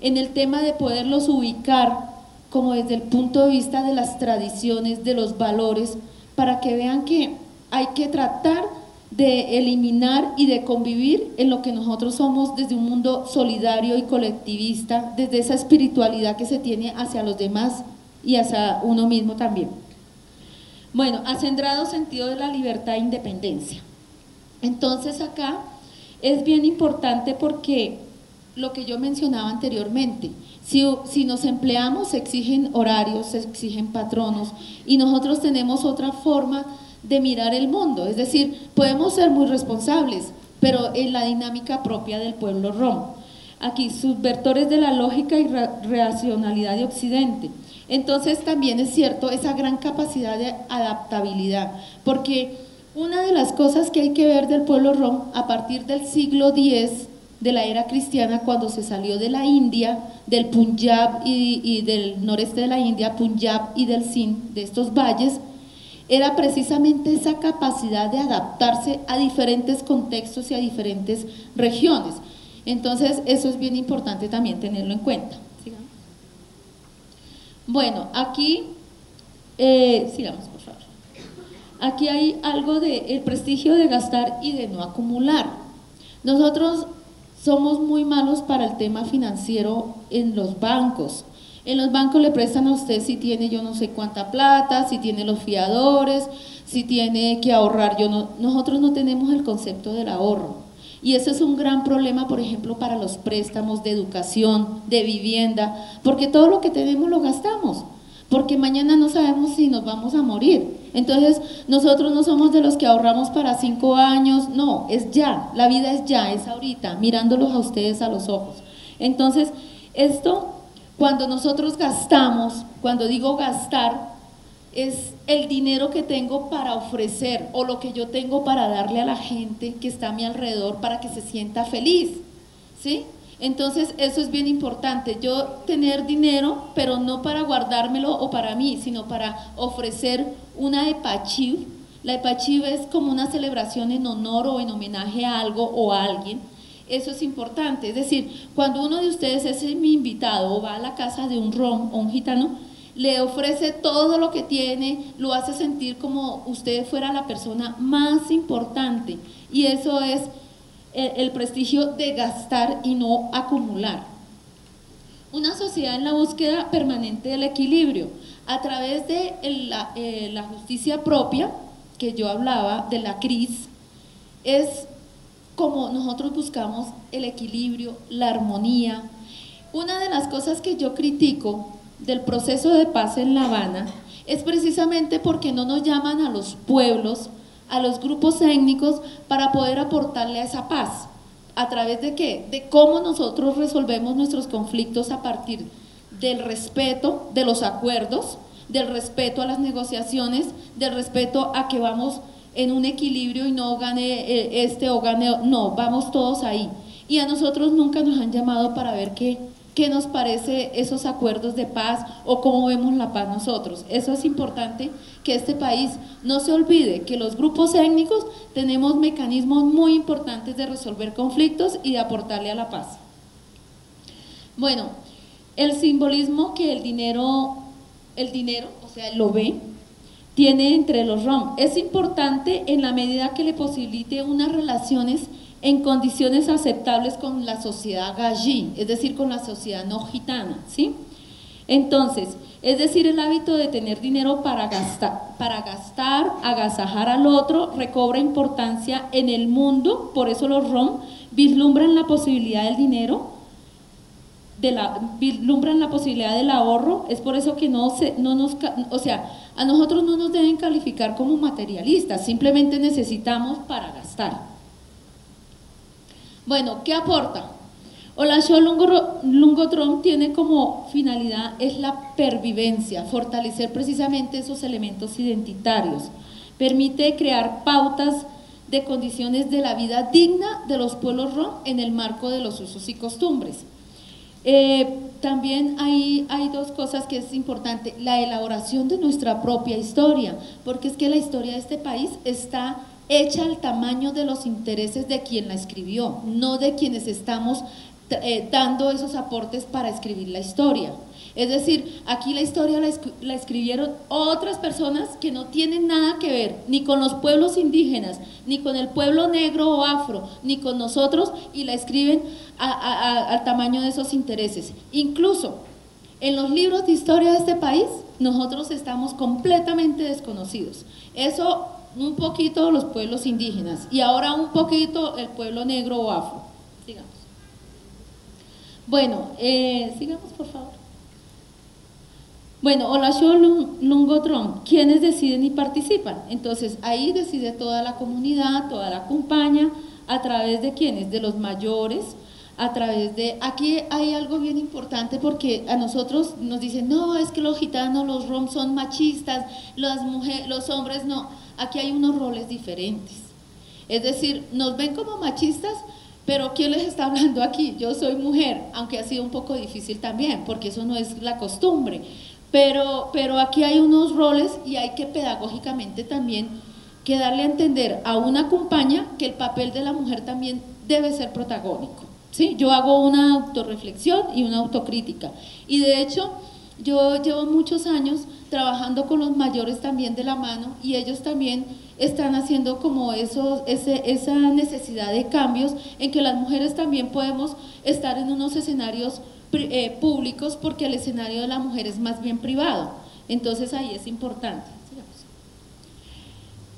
en el tema de poderlos ubicar como desde el punto de vista de las tradiciones, de los valores, para que vean que hay que tratar de eliminar y de convivir en lo que nosotros somos desde un mundo solidario y colectivista, desde esa espiritualidad que se tiene hacia los demás y hacia uno mismo también. Bueno, acendrado sentido de la libertad e independencia. Entonces acá es bien importante porque lo que yo mencionaba anteriormente, si, si nos empleamos se exigen horarios, se exigen patronos y nosotros tenemos otra forma de mirar el mundo, es decir, podemos ser muy responsables, pero en la dinámica propia del pueblo romo. Aquí, subvertores de la lógica y racionalidad de Occidente. Entonces también es cierto esa gran capacidad de adaptabilidad, porque una de las cosas que hay que ver del pueblo rom a partir del siglo diez de la era cristiana, cuando se salió de la India, del Punjab y, y del noreste de la India, Punjab y del Sind, de estos valles, era precisamente esa capacidad de adaptarse a diferentes contextos y a diferentes regiones. Entonces eso es bien importante también tenerlo en cuenta. Bueno, aquí, eh, sigamos por favor, aquí hay algo de el prestigio de gastar y de no acumular. Nosotros somos muy malos para el tema financiero en los bancos. En los bancos le prestan a usted si tiene yo no sé cuánta plata, si tiene los fiadores, si tiene que ahorrar. Yo no, nosotros no tenemos el concepto del ahorro. Y ese es un gran problema, por ejemplo, para los préstamos de educación, de vivienda, porque todo lo que tenemos lo gastamos, porque mañana no sabemos si nos vamos a morir. Entonces, nosotros no somos de los que ahorramos para cinco años, no, es ya, la vida es ya, es ahorita, mirándolos a ustedes a los ojos. Entonces, esto, cuando nosotros gastamos, cuando digo gastar, es el dinero que tengo para ofrecer o lo que yo tengo para darle a la gente que está a mi alrededor para que se sienta feliz, ¿sí? Entonces eso es bien importante, yo tener dinero, pero no para guardármelo o para mí, sino para ofrecer una epachiva. La epachiva es como una celebración en honor o en homenaje a algo o a alguien. Eso es importante, es decir, cuando uno de ustedes es mi invitado o va a la casa de un rom o un gitano, le ofrece todo lo que tiene, lo hace sentir como usted fuera la persona más importante, y eso es el, el prestigio de gastar y no acumular. Una sociedad en la búsqueda permanente del equilibrio, a través de el, la, eh, la justicia propia, que yo hablaba de la Cris, es como nosotros buscamos el equilibrio, la armonía. Una de las cosas que yo critico del proceso de paz en La Habana es precisamente porque no nos llaman a los pueblos, a los grupos étnicos, para poder aportarle a esa paz. ¿A través de qué? De cómo nosotros resolvemos nuestros conflictos a partir del respeto de los acuerdos, del respeto a las negociaciones, del respeto a que vamos en un equilibrio y no gane este o gane, no, vamos todos ahí. Y a nosotros nunca nos han llamado para ver qué, qué nos parece esos acuerdos de paz o cómo vemos la paz nosotros. Eso es importante, que este país no se olvide que los grupos étnicos tenemos mecanismos muy importantes de resolver conflictos y de aportarle a la paz. Bueno, el simbolismo que el dinero, el dinero, o sea, el lobe, tiene entre los rom es importante en la medida que le posibilite unas relaciones en condiciones aceptables con la sociedad gallí, es decir, con la sociedad no gitana, ¿sí? Entonces, es decir, el hábito de tener dinero para gastar, para gastar, agasajar al otro, recobra importancia en el mundo, por eso los rom vislumbran la posibilidad del dinero, de la, vislumbran la posibilidad del ahorro, es por eso que no, se, no nos, o sea, a nosotros no nos deben calificar como materialistas, simplemente necesitamos para gastar. Bueno, ¿qué aporta? Ole Shulungo Drom tiene como finalidad es la pervivencia, fortalecer precisamente esos elementos identitarios. Permite crear pautas de condiciones de la vida digna de los pueblos rom en el marco de los usos y costumbres. Eh, también hay, hay dos cosas que es importante, la elaboración de nuestra propia historia, porque es que la historia de este país está hecha al tamaño de los intereses de quien la escribió, no de quienes estamos eh, dando esos aportes para escribir la historia. Es decir, aquí la historia la, la escribieron otras personas que no tienen nada que ver ni con los pueblos indígenas, ni con el pueblo negro o afro, ni con nosotros, y la escriben a, a, a, al tamaño de esos intereses. Incluso en los libros de historia de este país, nosotros estamos completamente desconocidos. Eso un poquito los pueblos indígenas y ahora un poquito el pueblo negro o afro, digamos. Bueno, eh, sigamos por favor. Bueno, Ole Shulungo Drom, ¿quiénes deciden y participan? Entonces ahí decide toda la comunidad, toda la compañía, ¿a través de quiénes? De los mayores, a través de… Aquí hay algo bien importante porque a nosotros nos dicen, no, es que los gitanos, los rom son machistas, las mujeres, los hombres no… Aquí hay unos roles diferentes, es decir, nos ven como machistas, pero ¿quién les está hablando aquí? Yo soy mujer, aunque ha sido un poco difícil también, porque eso no es la costumbre, pero, pero aquí hay unos roles y hay que pedagógicamente también que darle a entender a una compañía que el papel de la mujer también debe ser protagónico, ¿sí? Yo hago una autorreflexión y una autocrítica, y de hecho yo llevo muchos años trabajando con los mayores también de la mano y ellos también están haciendo como eso, ese, esa necesidad de cambios en que las mujeres también podemos estar en unos escenarios eh, públicos porque el escenario de la mujer es más bien privado, entonces ahí es importante.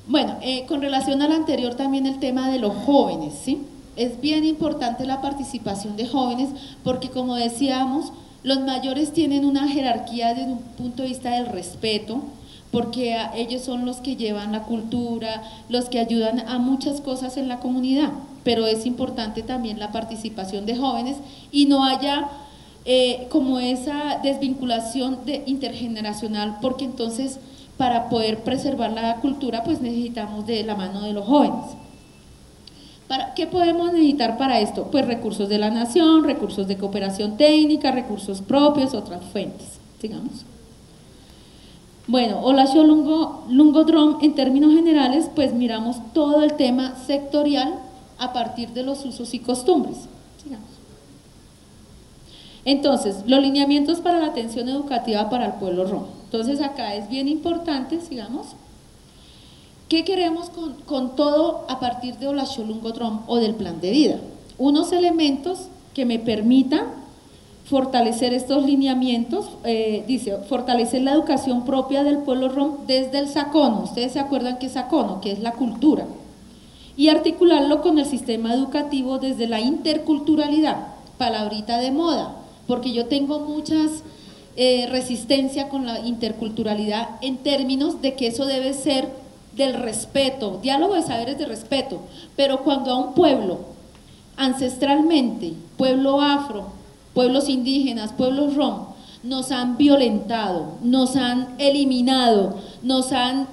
Bueno, eh, con relación al anterior también el tema de los jóvenes, ¿sí? Es bien importante la participación de jóvenes porque como decíamos, los mayores tienen una jerarquía desde un punto de vista del respeto, porque ellos son los que llevan la cultura, los que ayudan a muchas cosas en la comunidad, pero es importante también la participación de jóvenes y no haya eh, como esa desvinculación de intergeneracional, porque entonces para poder preservar la cultura pues necesitamos de la mano de los jóvenes. ¿Para qué podemos necesitar para esto? Pues recursos de la nación, recursos de cooperación técnica, recursos propios, otras fuentes, digamos. Bueno, Ole Shulungo Drom, en términos generales, pues miramos todo el tema sectorial a partir de los usos y costumbres, digamos. Entonces, los lineamientos para la atención educativa para el pueblo rom. Entonces, acá es bien importante, digamos. ¿Qué queremos con, con todo a partir de Ole Shulungo Drom o del plan de vida? Unos elementos que me permitan fortalecer estos lineamientos, eh, dice, fortalecer la educación propia del pueblo rom desde el Zacono. Ustedes se acuerdan que es Zacono, que es la cultura. y articularlo con el sistema educativo desde la interculturalidad, palabrita de moda, porque yo tengo muchas eh, resistencia con la interculturalidad en términos de que eso debe ser del respeto, diálogo de saberes de respeto, pero cuando a un pueblo, ancestralmente, pueblo afro, pueblos indígenas, pueblos rom, nos han violentado, nos han eliminado, nos han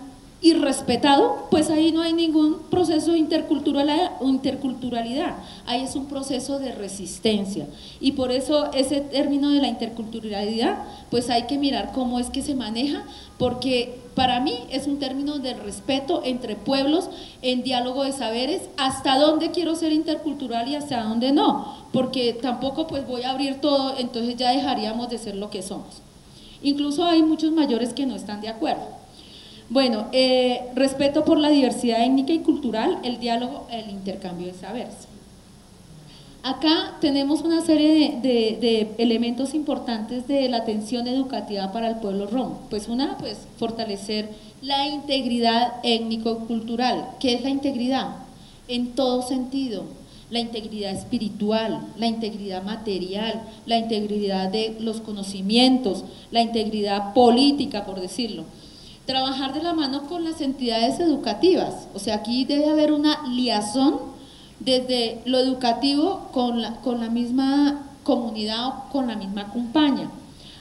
irrespetado, pues ahí no hay ningún proceso de interculturalidad, ahí es un proceso de resistencia, y por eso ese término de la interculturalidad, pues hay que mirar cómo es que se maneja, porque para mí es un término de respeto entre pueblos, en diálogo de saberes, hasta dónde quiero ser intercultural y hasta dónde no, porque tampoco pues voy a abrir todo, entonces ya dejaríamos de ser lo que somos. Incluso hay muchos mayores que no están de acuerdo. Bueno, eh, respeto por la diversidad étnica y cultural, el diálogo, el intercambio de saberes. Acá tenemos una serie de, de, de elementos importantes de la atención educativa para el pueblo rom. Pues una, pues fortalecer la integridad étnico-cultural. ¿Qué es la integridad? En todo sentido. La integridad espiritual, la integridad material, la integridad de los conocimientos, la integridad política, por decirlo. Trabajar de la mano con las entidades educativas, o sea, aquí debe haber una liazón desde lo educativo con la, con la misma comunidad o con la misma compañía.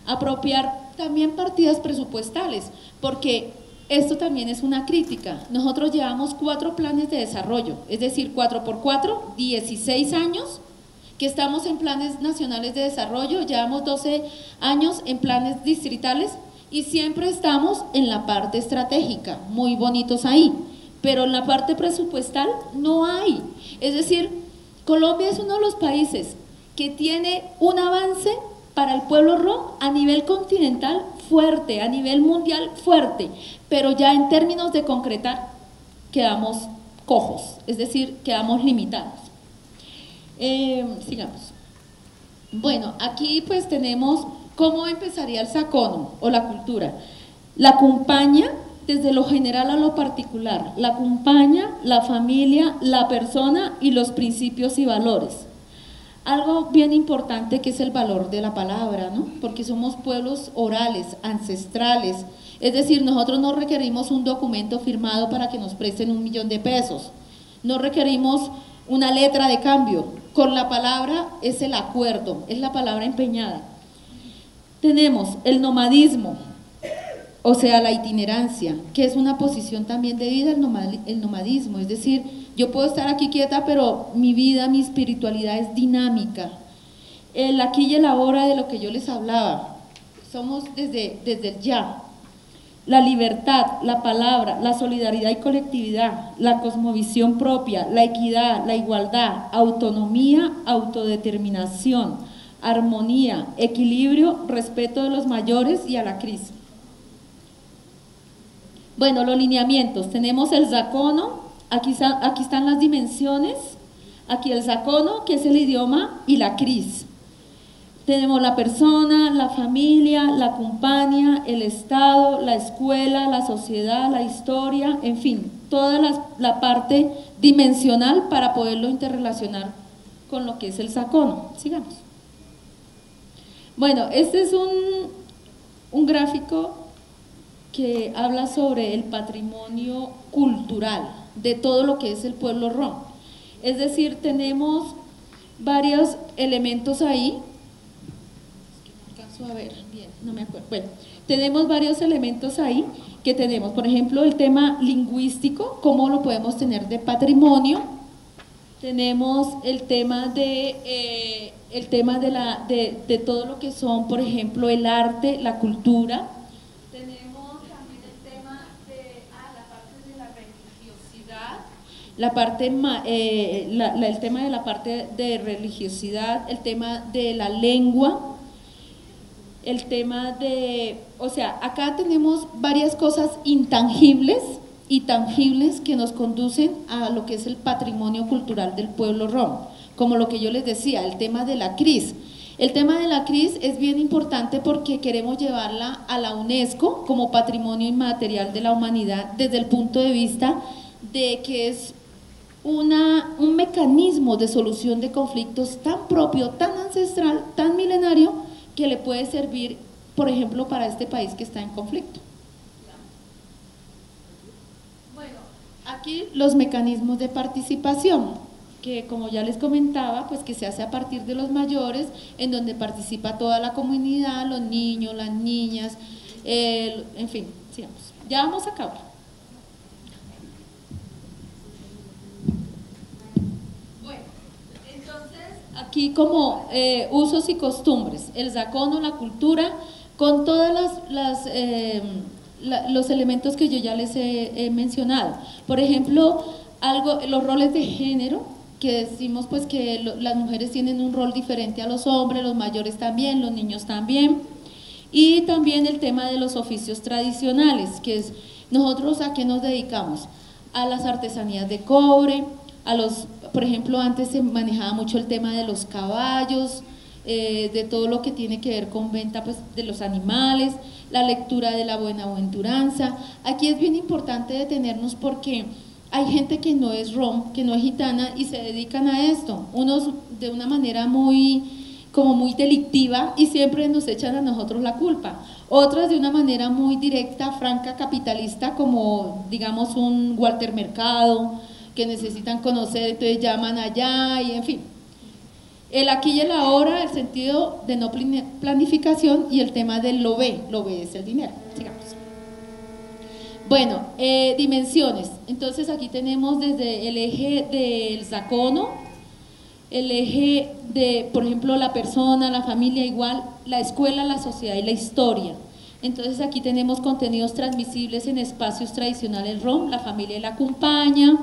Apropiar también partidas presupuestales, porque esto también es una crítica. Nosotros llevamos cuatro planes de desarrollo, es decir, cuatro por cuatro, dieciséis años que estamos en planes nacionales de desarrollo, llevamos doce años en planes distritales, y siempre estamos en la parte estratégica, muy bonitos ahí, pero en la parte presupuestal no hay. Es decir, Colombia es uno de los países que tiene un avance para el pueblo rom a nivel continental fuerte, a nivel mundial fuerte, pero ya en términos de concretar quedamos cojos, es decir, quedamos limitados. Eh, sigamos. Bueno, aquí pues tenemos… ¿Cómo empezaría el Zacono o la cultura? La compañía desde lo general a lo particular, la compañía, la familia, la persona y los principios y valores. Algo bien importante que es el valor de la palabra, ¿no? Porque somos pueblos orales, ancestrales, es decir, nosotros no requerimos un documento firmado para que nos presten un millón de pesos, no requerimos una letra de cambio, con la palabra es el acuerdo, es la palabra empeñada. Tenemos el nomadismo, o sea, la itinerancia, que es una posición también de vida, el nomadismo, es decir, yo puedo estar aquí quieta, pero mi vida, mi espiritualidad es dinámica. El aquí y el ahora de lo que yo les hablaba, somos desde, desde el ya. La libertad, la palabra, la solidaridad y colectividad, la cosmovisión propia, la equidad, la igualdad, autonomía, autodeterminación, armonía, equilibrio, respeto de los mayores y a la Cris. Bueno, los lineamientos, tenemos el Zacono, aquí, aquí están las dimensiones, aquí el Zacono, que es el idioma, y la Cris. Tenemos la persona, la familia, la compañía, el Estado, la escuela, la sociedad, la historia, en fin, toda la, la parte dimensional para poderlo interrelacionar con lo que es el Zacono. Sigamos. Bueno, este es un, un gráfico que habla sobre el patrimonio cultural de todo lo que es el pueblo rom. Es decir, tenemos varios elementos ahí. Es que no alcanzo a ver bien, no me acuerdo. Bueno, tenemos varios elementos ahí que tenemos. Por ejemplo, el tema lingüístico, cómo lo podemos tener de patrimonio. Tenemos el tema de eh, el tema de la de, de todo lo que son, por ejemplo, el arte, la cultura. Tenemos también el tema de ah, la parte de la religiosidad, la parte eh, la, la, el tema de la parte de religiosidad, el tema de la lengua, el tema de, o sea, acá tenemos varias cosas intangibles y tangibles que nos conducen a lo que es el patrimonio cultural del pueblo rom, como lo que yo les decía, el tema de la Cris. El tema de la Cris es bien importante porque queremos llevarla a la UNESCO como patrimonio inmaterial de la humanidad desde el punto de vista de que es una, un mecanismo de solución de conflictos tan propio, tan ancestral, tan milenario, que le puede servir, por ejemplo, para este país que está en conflicto. Bueno, aquí los mecanismos de participación, que como ya les comentaba, pues que se hace a partir de los mayores, en donde participa toda la comunidad, los niños, las niñas, eh, en fin, sigamos. Ya vamos a acabar. Bueno, entonces aquí como eh, usos y costumbres, el zacono, la cultura, con todas las, las eh, la, los elementos que yo ya les he, he mencionado. Por ejemplo, algo, los roles de género, que decimos pues que lo, las mujeres tienen un rol diferente a los hombres, los mayores también, los niños también, y también el tema de los oficios tradicionales, que es nosotros a qué nos dedicamos, a las artesanías de cobre, a los, por ejemplo, antes se manejaba mucho el tema de los caballos, eh, de todo lo que tiene que ver con venta pues, de los animales, la lectura de la buenaventuranza. Aquí es bien importante detenernos porque hay gente que no es rom, que no es gitana y se dedican a esto, unos de una manera muy, como muy delictiva, y siempre nos echan a nosotros la culpa, otras de una manera muy directa, franca, capitalista, como digamos un Walter Mercado, que necesitan conocer, entonces llaman allá y en fin. El aquí y el ahora, el sentido de no planificación y el tema del lo ve, lo ve es el dinero, sigamos. Bueno, eh, dimensiones, entonces aquí tenemos desde el eje del zacono, el eje de, por ejemplo, la persona, la familia igual, la escuela, la sociedad y la historia. Entonces aquí tenemos contenidos transmisibles en espacios tradicionales rom, la familia y la compañía,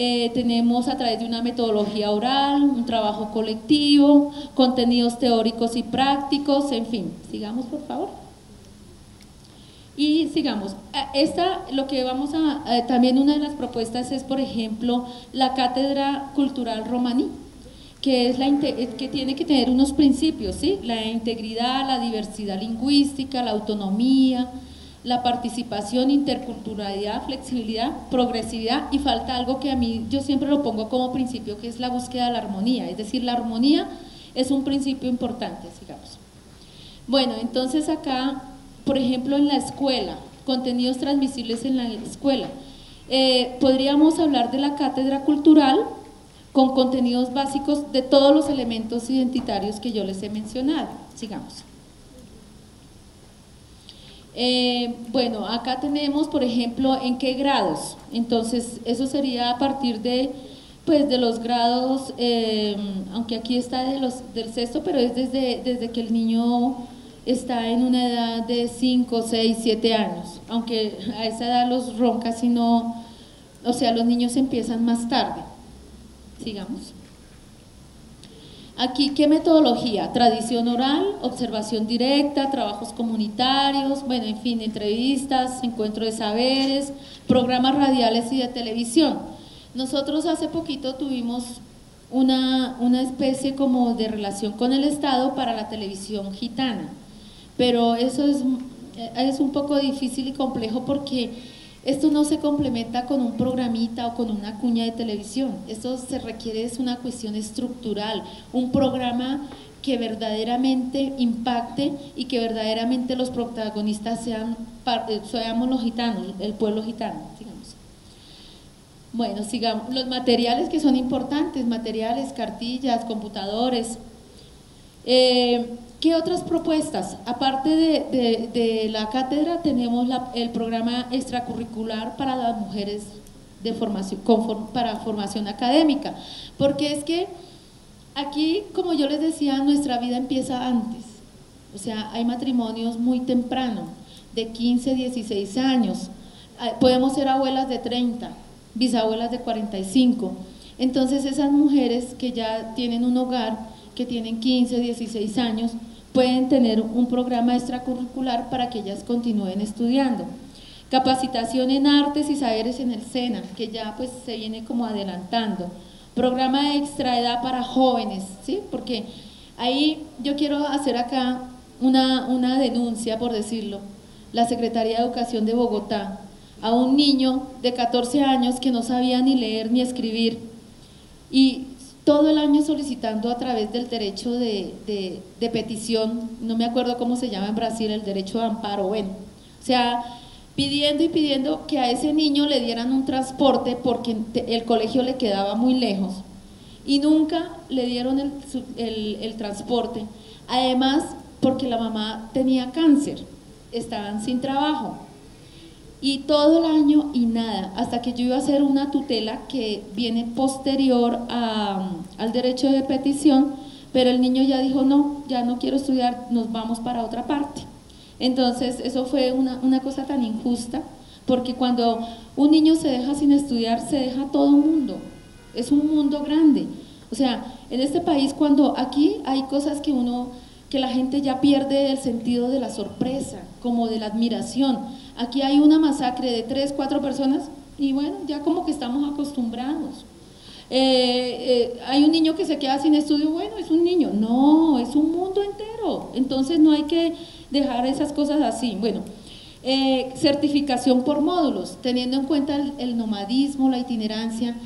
eh, tenemos a través de una metodología oral, un trabajo colectivo, contenidos teóricos y prácticos, en fin, sigamos por favor. Y sigamos, esta, lo que vamos a, eh, también una de las propuestas es, por ejemplo, la Cátedra Cultural Romaní, que, es la, que tiene que tener unos principios, ¿sí? La integridad, la diversidad lingüística, la autonomía, la participación, interculturalidad, flexibilidad, progresividad, y falta algo que a mí, yo siempre lo pongo como principio, que es la búsqueda de la armonía, es decir, la armonía es un principio importante, sigamos. Bueno, entonces acá, por ejemplo, en la escuela, contenidos transmisibles en la escuela. Eh, podríamos hablar de la cátedra cultural con contenidos básicos de todos los elementos identitarios que yo les he mencionado. Sigamos. Eh, bueno, acá tenemos, por ejemplo, en qué grados. Entonces, eso sería a partir de, pues, de los grados, eh, aunque aquí está de los, del sexto, pero es desde, desde que el niño está en una edad de cinco, seis, siete años, aunque a esa edad los ron casi no, o sea, los niños empiezan más tarde. Sigamos. Aquí, ¿qué metodología? Tradición oral, observación directa, trabajos comunitarios, bueno, en fin, entrevistas, encuentro de saberes, programas radiales y de televisión. Nosotros hace poquito tuvimos una, una especie como de relación con el Estado para la televisión gitana, pero eso es, es un poco difícil y complejo porque esto no se complementa con un programita o con una cuña de televisión, esto se requiere, es una cuestión estructural, un programa que verdaderamente impacte y que verdaderamente los protagonistas sean, seamos los gitanos, el pueblo gitano, digamos. Bueno, sigamos, los materiales que son importantes, materiales, cartillas, computadores… Eh, ¿Qué otras propuestas? Aparte de, de, de la cátedra, tenemos la, el programa extracurricular para las mujeres de formación, con, para formación académica, porque es que aquí, como yo les decía, nuestra vida empieza antes, o sea, hay matrimonios muy temprano, de quince, dieciséis años, podemos ser abuelas de treinta, bisabuelas de cuarenta y cinco, entonces esas mujeres que ya tienen un hogar, que tienen quince, dieciséis años, pueden tener un programa extracurricular para que ellas continúen estudiando. Capacitación en artes y saberes en el SENA, que ya pues se viene como adelantando. Programa de extraedad para jóvenes, ¿sí? Porque ahí yo quiero hacer acá una, una denuncia, por decirlo. La Secretaría de Educación de Bogotá a un niño de catorce años que no sabía ni leer ni escribir, y todo el año solicitando a través del derecho de, de, de petición, no me acuerdo cómo se llama en Brasil, el derecho de amparo, bueno, o sea, pidiendo y pidiendo que a ese niño le dieran un transporte porque el colegio le quedaba muy lejos, y nunca le dieron el, el, el transporte, además porque la mamá tenía cáncer, estaban sin trabajo, y todo el año y nada, hasta que yo iba a hacer una tutela que viene posterior a, al derecho de petición, pero el niño ya dijo, no, ya no quiero estudiar, nos vamos para otra parte. Entonces eso fue una, una cosa tan injusta, porque cuando un niño se deja sin estudiar, se deja todo un mundo, es un mundo grande. O sea, en este país, cuando aquí hay cosas que uno, que la gente ya pierde el sentido de la sorpresa, como de la admiración. Aquí hay una masacre de tres, cuatro personas y bueno, ya como que estamos acostumbrados. Eh, eh, hay un niño que se queda sin estudio, bueno, es un niño, no, es un mundo entero, entonces no hay que dejar esas cosas así. Bueno, eh, certificación por módulos, teniendo en cuenta el, el nomadismo, la itinerancia.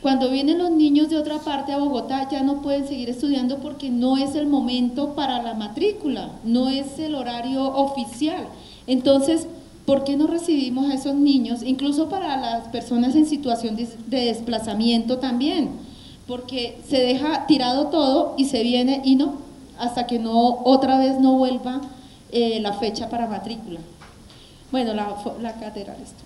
Cuando vienen los niños de otra parte a Bogotá, ya no pueden seguir estudiando porque no es el momento para la matrícula, no es el horario oficial. Entonces, ¿por qué no recibimos a esos niños? Incluso para las personas en situación de desplazamiento también, porque se deja tirado todo y se viene y no, hasta que no otra vez no vuelva eh, la fecha para matrícula. Bueno, la, la catedral esto.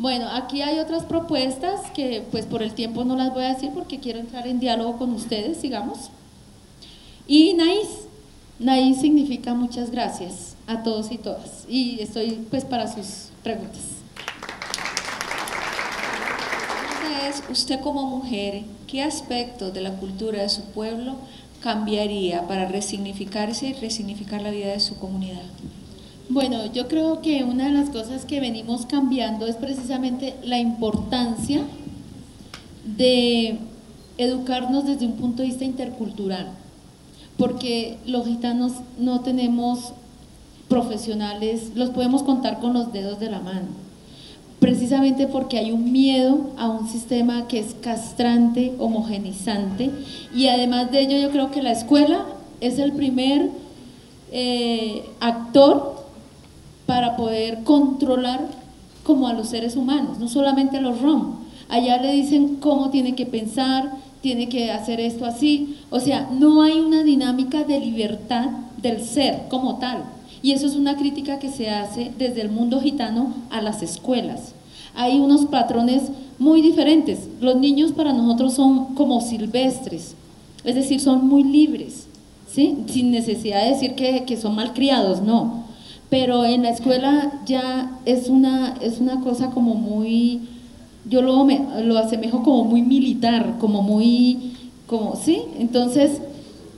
Bueno, aquí hay otras propuestas que pues por el tiempo no las voy a decir porque quiero entrar en diálogo con ustedes, sigamos. Y Naís, Naís significa muchas gracias a todos y todas, y estoy pues para sus preguntas. Entonces, usted como mujer, ¿qué aspecto de la cultura de su pueblo cambiaría para resignificarse y resignificar la vida de su comunidad? Bueno, yo creo que una de las cosas que venimos cambiando es precisamente la importancia de educarnos desde un punto de vista intercultural, porque los gitanos no tenemos profesionales, los podemos contar con los dedos de la mano, precisamente porque hay un miedo a un sistema que es castrante, homogenizante, y además de ello yo creo que la escuela es el primer eh, actor para poder controlar como a los seres humanos, no solamente a los rom. Allá le dicen cómo tiene que pensar, tiene que hacer esto así, o sea, no hay una dinámica de libertad del ser como tal, y eso es una crítica que se hace desde el mundo gitano a las escuelas. Hay unos patrones muy diferentes, los niños para nosotros son como silvestres, es decir, son muy libres, ¿sí? Sin necesidad de decir que, que son malcriados, no. Pero en la escuela ya es una, es una cosa como muy, yo lo, me, lo asemejo como muy militar, como muy, como, ¿sí? Entonces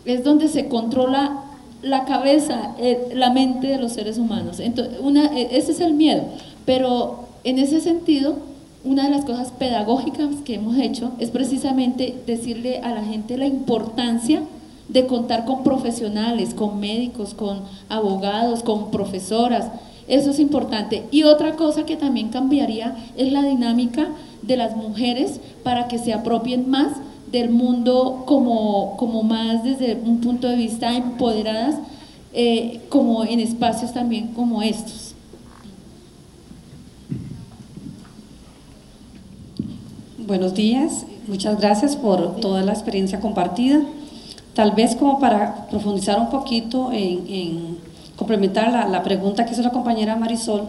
es donde se controla la cabeza, eh, la mente de los seres humanos. Entonces, una, ese es el miedo, pero en ese sentido, una de las cosas pedagógicas que hemos hecho es precisamente decirle a la gente la importancia de contar con profesionales, con médicos, con abogados, con profesoras, eso es importante. Y otra cosa que también cambiaría es la dinámica de las mujeres para que se apropien más del mundo como, como más desde un punto de vista empoderadas, eh, como en espacios también como estos. Buenos días, muchas gracias por toda la experiencia compartida. Tal vez como para profundizar un poquito en, en complementar la, la pregunta que hizo la compañera Marisol,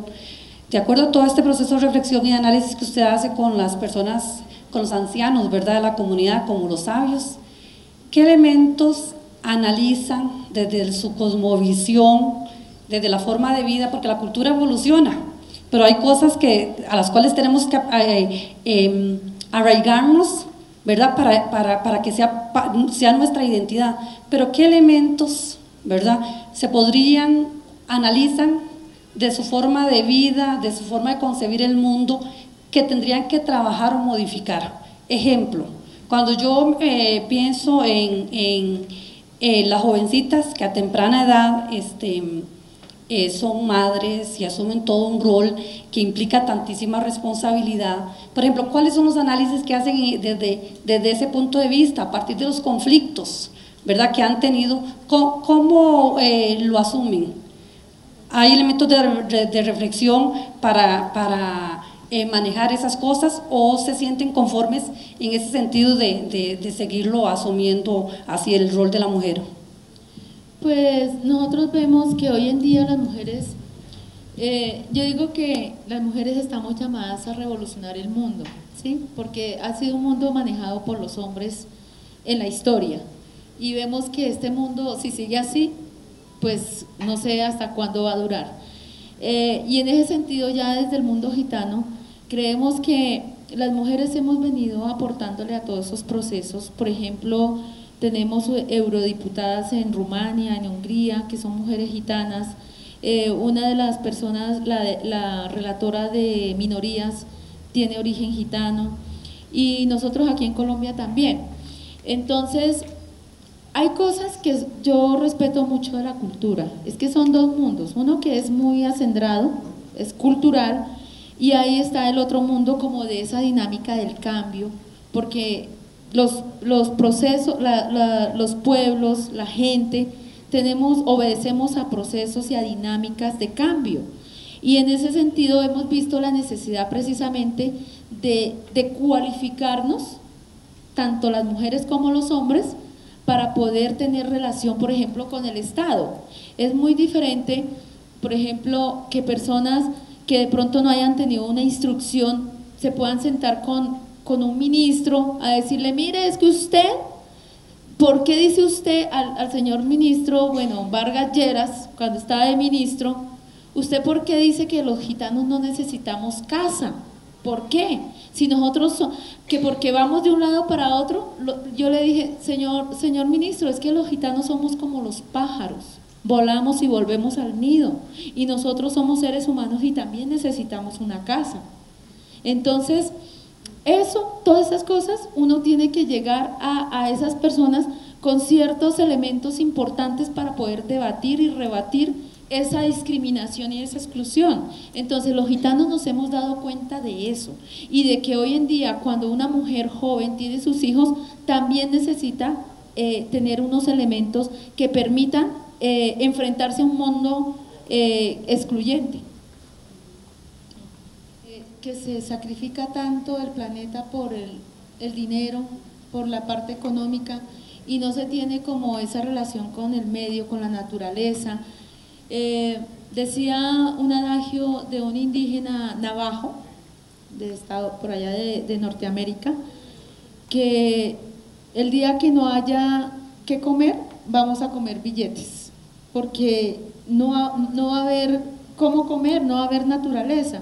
de acuerdo a todo este proceso de reflexión y de análisis que usted hace con las personas, con los ancianos, ¿verdad?, de la comunidad, como los sabios, ¿qué elementos analizan desde su cosmovisión, desde la forma de vida? Porque la cultura evoluciona, pero hay cosas que, a las cuales tenemos que eh, eh, arraigarnos, ¿verdad?, para, para, para que sea, sea nuestra identidad. Pero ¿qué elementos, verdad?, se podrían, analizan de su forma de vida, de su forma de concebir el mundo, que tendrían que trabajar o modificar? Ejemplo, cuando yo eh, pienso en, en, en las jovencitas que a temprana edad este, eh, son madres y asumen todo un rol que implica tantísima responsabilidad. Por ejemplo, ¿cuáles son los análisis que hacen desde, desde ese punto de vista, a partir de los conflictos, ¿verdad?, que han tenido? ¿Cómo, cómo eh, lo asumen? ¿Hay elementos de, de reflexión para, para eh, manejar esas cosas, o se sienten conformes en ese sentido de, de, de seguirlo asumiendo así el rol de la mujer? Pues nosotros vemos que hoy en día las mujeres, eh, yo digo que las mujeres estamos llamadas a revolucionar el mundo, ¿sí? Porque ha sido un mundo manejado por los hombres en la historia, y vemos que este mundo, si sigue así, pues no sé hasta cuándo va a durar. Eh, y en ese sentido, ya desde el mundo gitano, creemos que las mujeres hemos venido aportándole a todos esos procesos. Por ejemplo, tenemos eurodiputadas en Rumania, en Hungría, que son mujeres gitanas. Eh, una de las personas, la, la relatora de minorías, tiene origen gitano, y nosotros aquí en Colombia también. Entonces, hay cosas que yo respeto mucho de la cultura, es que son dos mundos, uno que es muy acendrado, es cultural, y ahí está el otro mundo como de esa dinámica del cambio, porque los, los procesos, la, la, los pueblos, la gente, tenemos, obedecemos a procesos y a dinámicas de cambio, y en ese sentido hemos visto la necesidad precisamente de, de cualificarnos, tanto las mujeres como los hombres, para poder tener relación, por ejemplo, con el Estado. Es muy diferente, por ejemplo, que personas que de pronto no hayan tenido una instrucción se puedan sentar con, con un ministro a decirle, mire, es que usted, ¿por qué dice usted al, al señor ministro, bueno, Vargas Lleras, cuando estaba de ministro, usted por qué dice que los gitanos no necesitamos casa? ¿Por qué? Si nosotros, son, que porque vamos de un lado para otro, lo, yo le dije, señor, señor ministro, es que los gitanos somos como los pájaros, volamos y volvemos al nido, y nosotros somos seres humanos y también necesitamos una casa. Entonces, eso, todas esas cosas, uno tiene que llegar a, a esas personas con ciertos elementos importantes para poder debatir y rebatir esa discriminación y esa exclusión. Entonces los gitanos nos hemos dado cuenta de eso, y de que hoy en día cuando una mujer joven tiene sus hijos también necesita eh, tener unos elementos que permitan eh, enfrentarse a un mundo eh, excluyente, eh, que se sacrifica tanto el planeta por el, el dinero, por la parte económica, y no se tiene como esa relación con el medio, con la naturaleza. Eh, decía un adagio de un indígena navajo, de estado, por allá de, de Norteamérica, que el día que no haya que comer, vamos a comer billetes, porque no, no va a haber cómo comer, no va a haber naturaleza.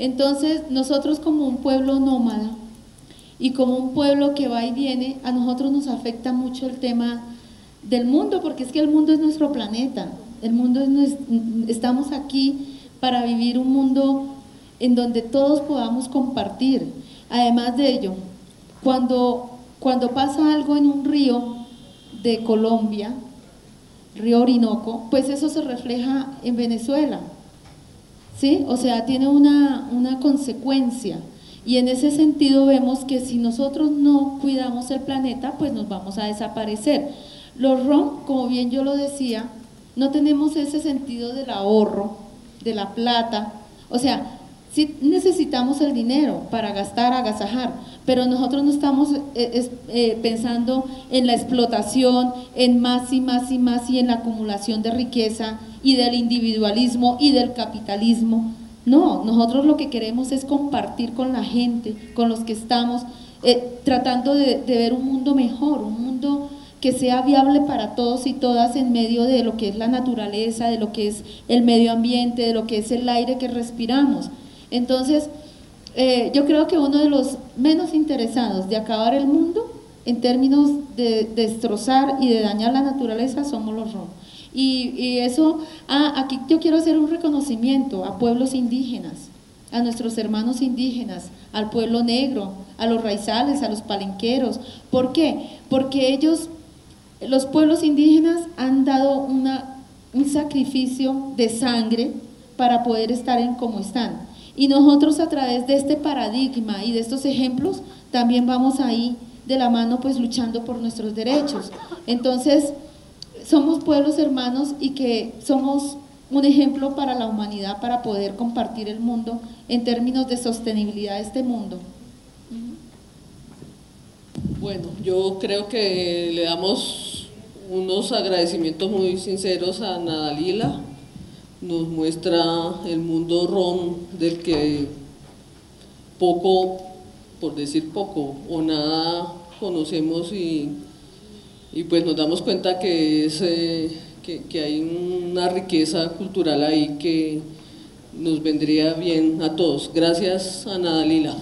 Entonces, nosotros como un pueblo nómada y como un pueblo que va y viene, a nosotros nos afecta mucho el tema del mundo, porque es que el mundo es nuestro planeta. El mundo es, estamos aquí para vivir un mundo en donde todos podamos compartir. Además de ello, cuando, cuando pasa algo en un río de Colombia, río Orinoco, pues eso se refleja en Venezuela, ¿sí? O sea, tiene una, una consecuencia, y en ese sentido vemos que si nosotros no cuidamos el planeta, pues nos vamos a desaparecer. Los rom, como bien yo lo decía, no tenemos ese sentido del ahorro, de la plata. O sea, sí necesitamos el dinero para gastar, agasajar, pero nosotros no estamos eh, eh, pensando en la explotación, en más y más y más, y en la acumulación de riqueza, y del individualismo y del capitalismo. No, nosotros lo que queremos es compartir con la gente, con los que estamos, eh, tratando de, de ver un mundo mejor, un mundo que sea viable para todos y todas en medio de lo que es la naturaleza, de lo que es el medio ambiente, de lo que es el aire que respiramos. Entonces, eh, yo creo que uno de los menos interesados de acabar el mundo, en términos de, de destrozar y de dañar la naturaleza, somos los rom. Y, y eso, ah, aquí yo quiero hacer un reconocimiento a pueblos indígenas, a nuestros hermanos indígenas, al pueblo negro, a los raizales, a los palenqueros. ¿Por qué? Porque ellos… Los pueblos indígenas han dado una un sacrificio de sangre para poder estar en como están. Y nosotros a través de este paradigma y de estos ejemplos también vamos ahí de la mano pues luchando por nuestros derechos. Entonces somos pueblos hermanos y que somos un ejemplo para la humanidad para poder compartir el mundo en términos de sostenibilidad de este mundo. Bueno, yo creo que le damos unos agradecimientos muy sinceros a Ana Dalila. Nos muestra el mundo rom del que poco, por decir poco, o nada conocemos y, y pues nos damos cuenta que, es, eh, que, que hay una riqueza cultural ahí que nos vendría bien a todos. Gracias, Ana Dalila.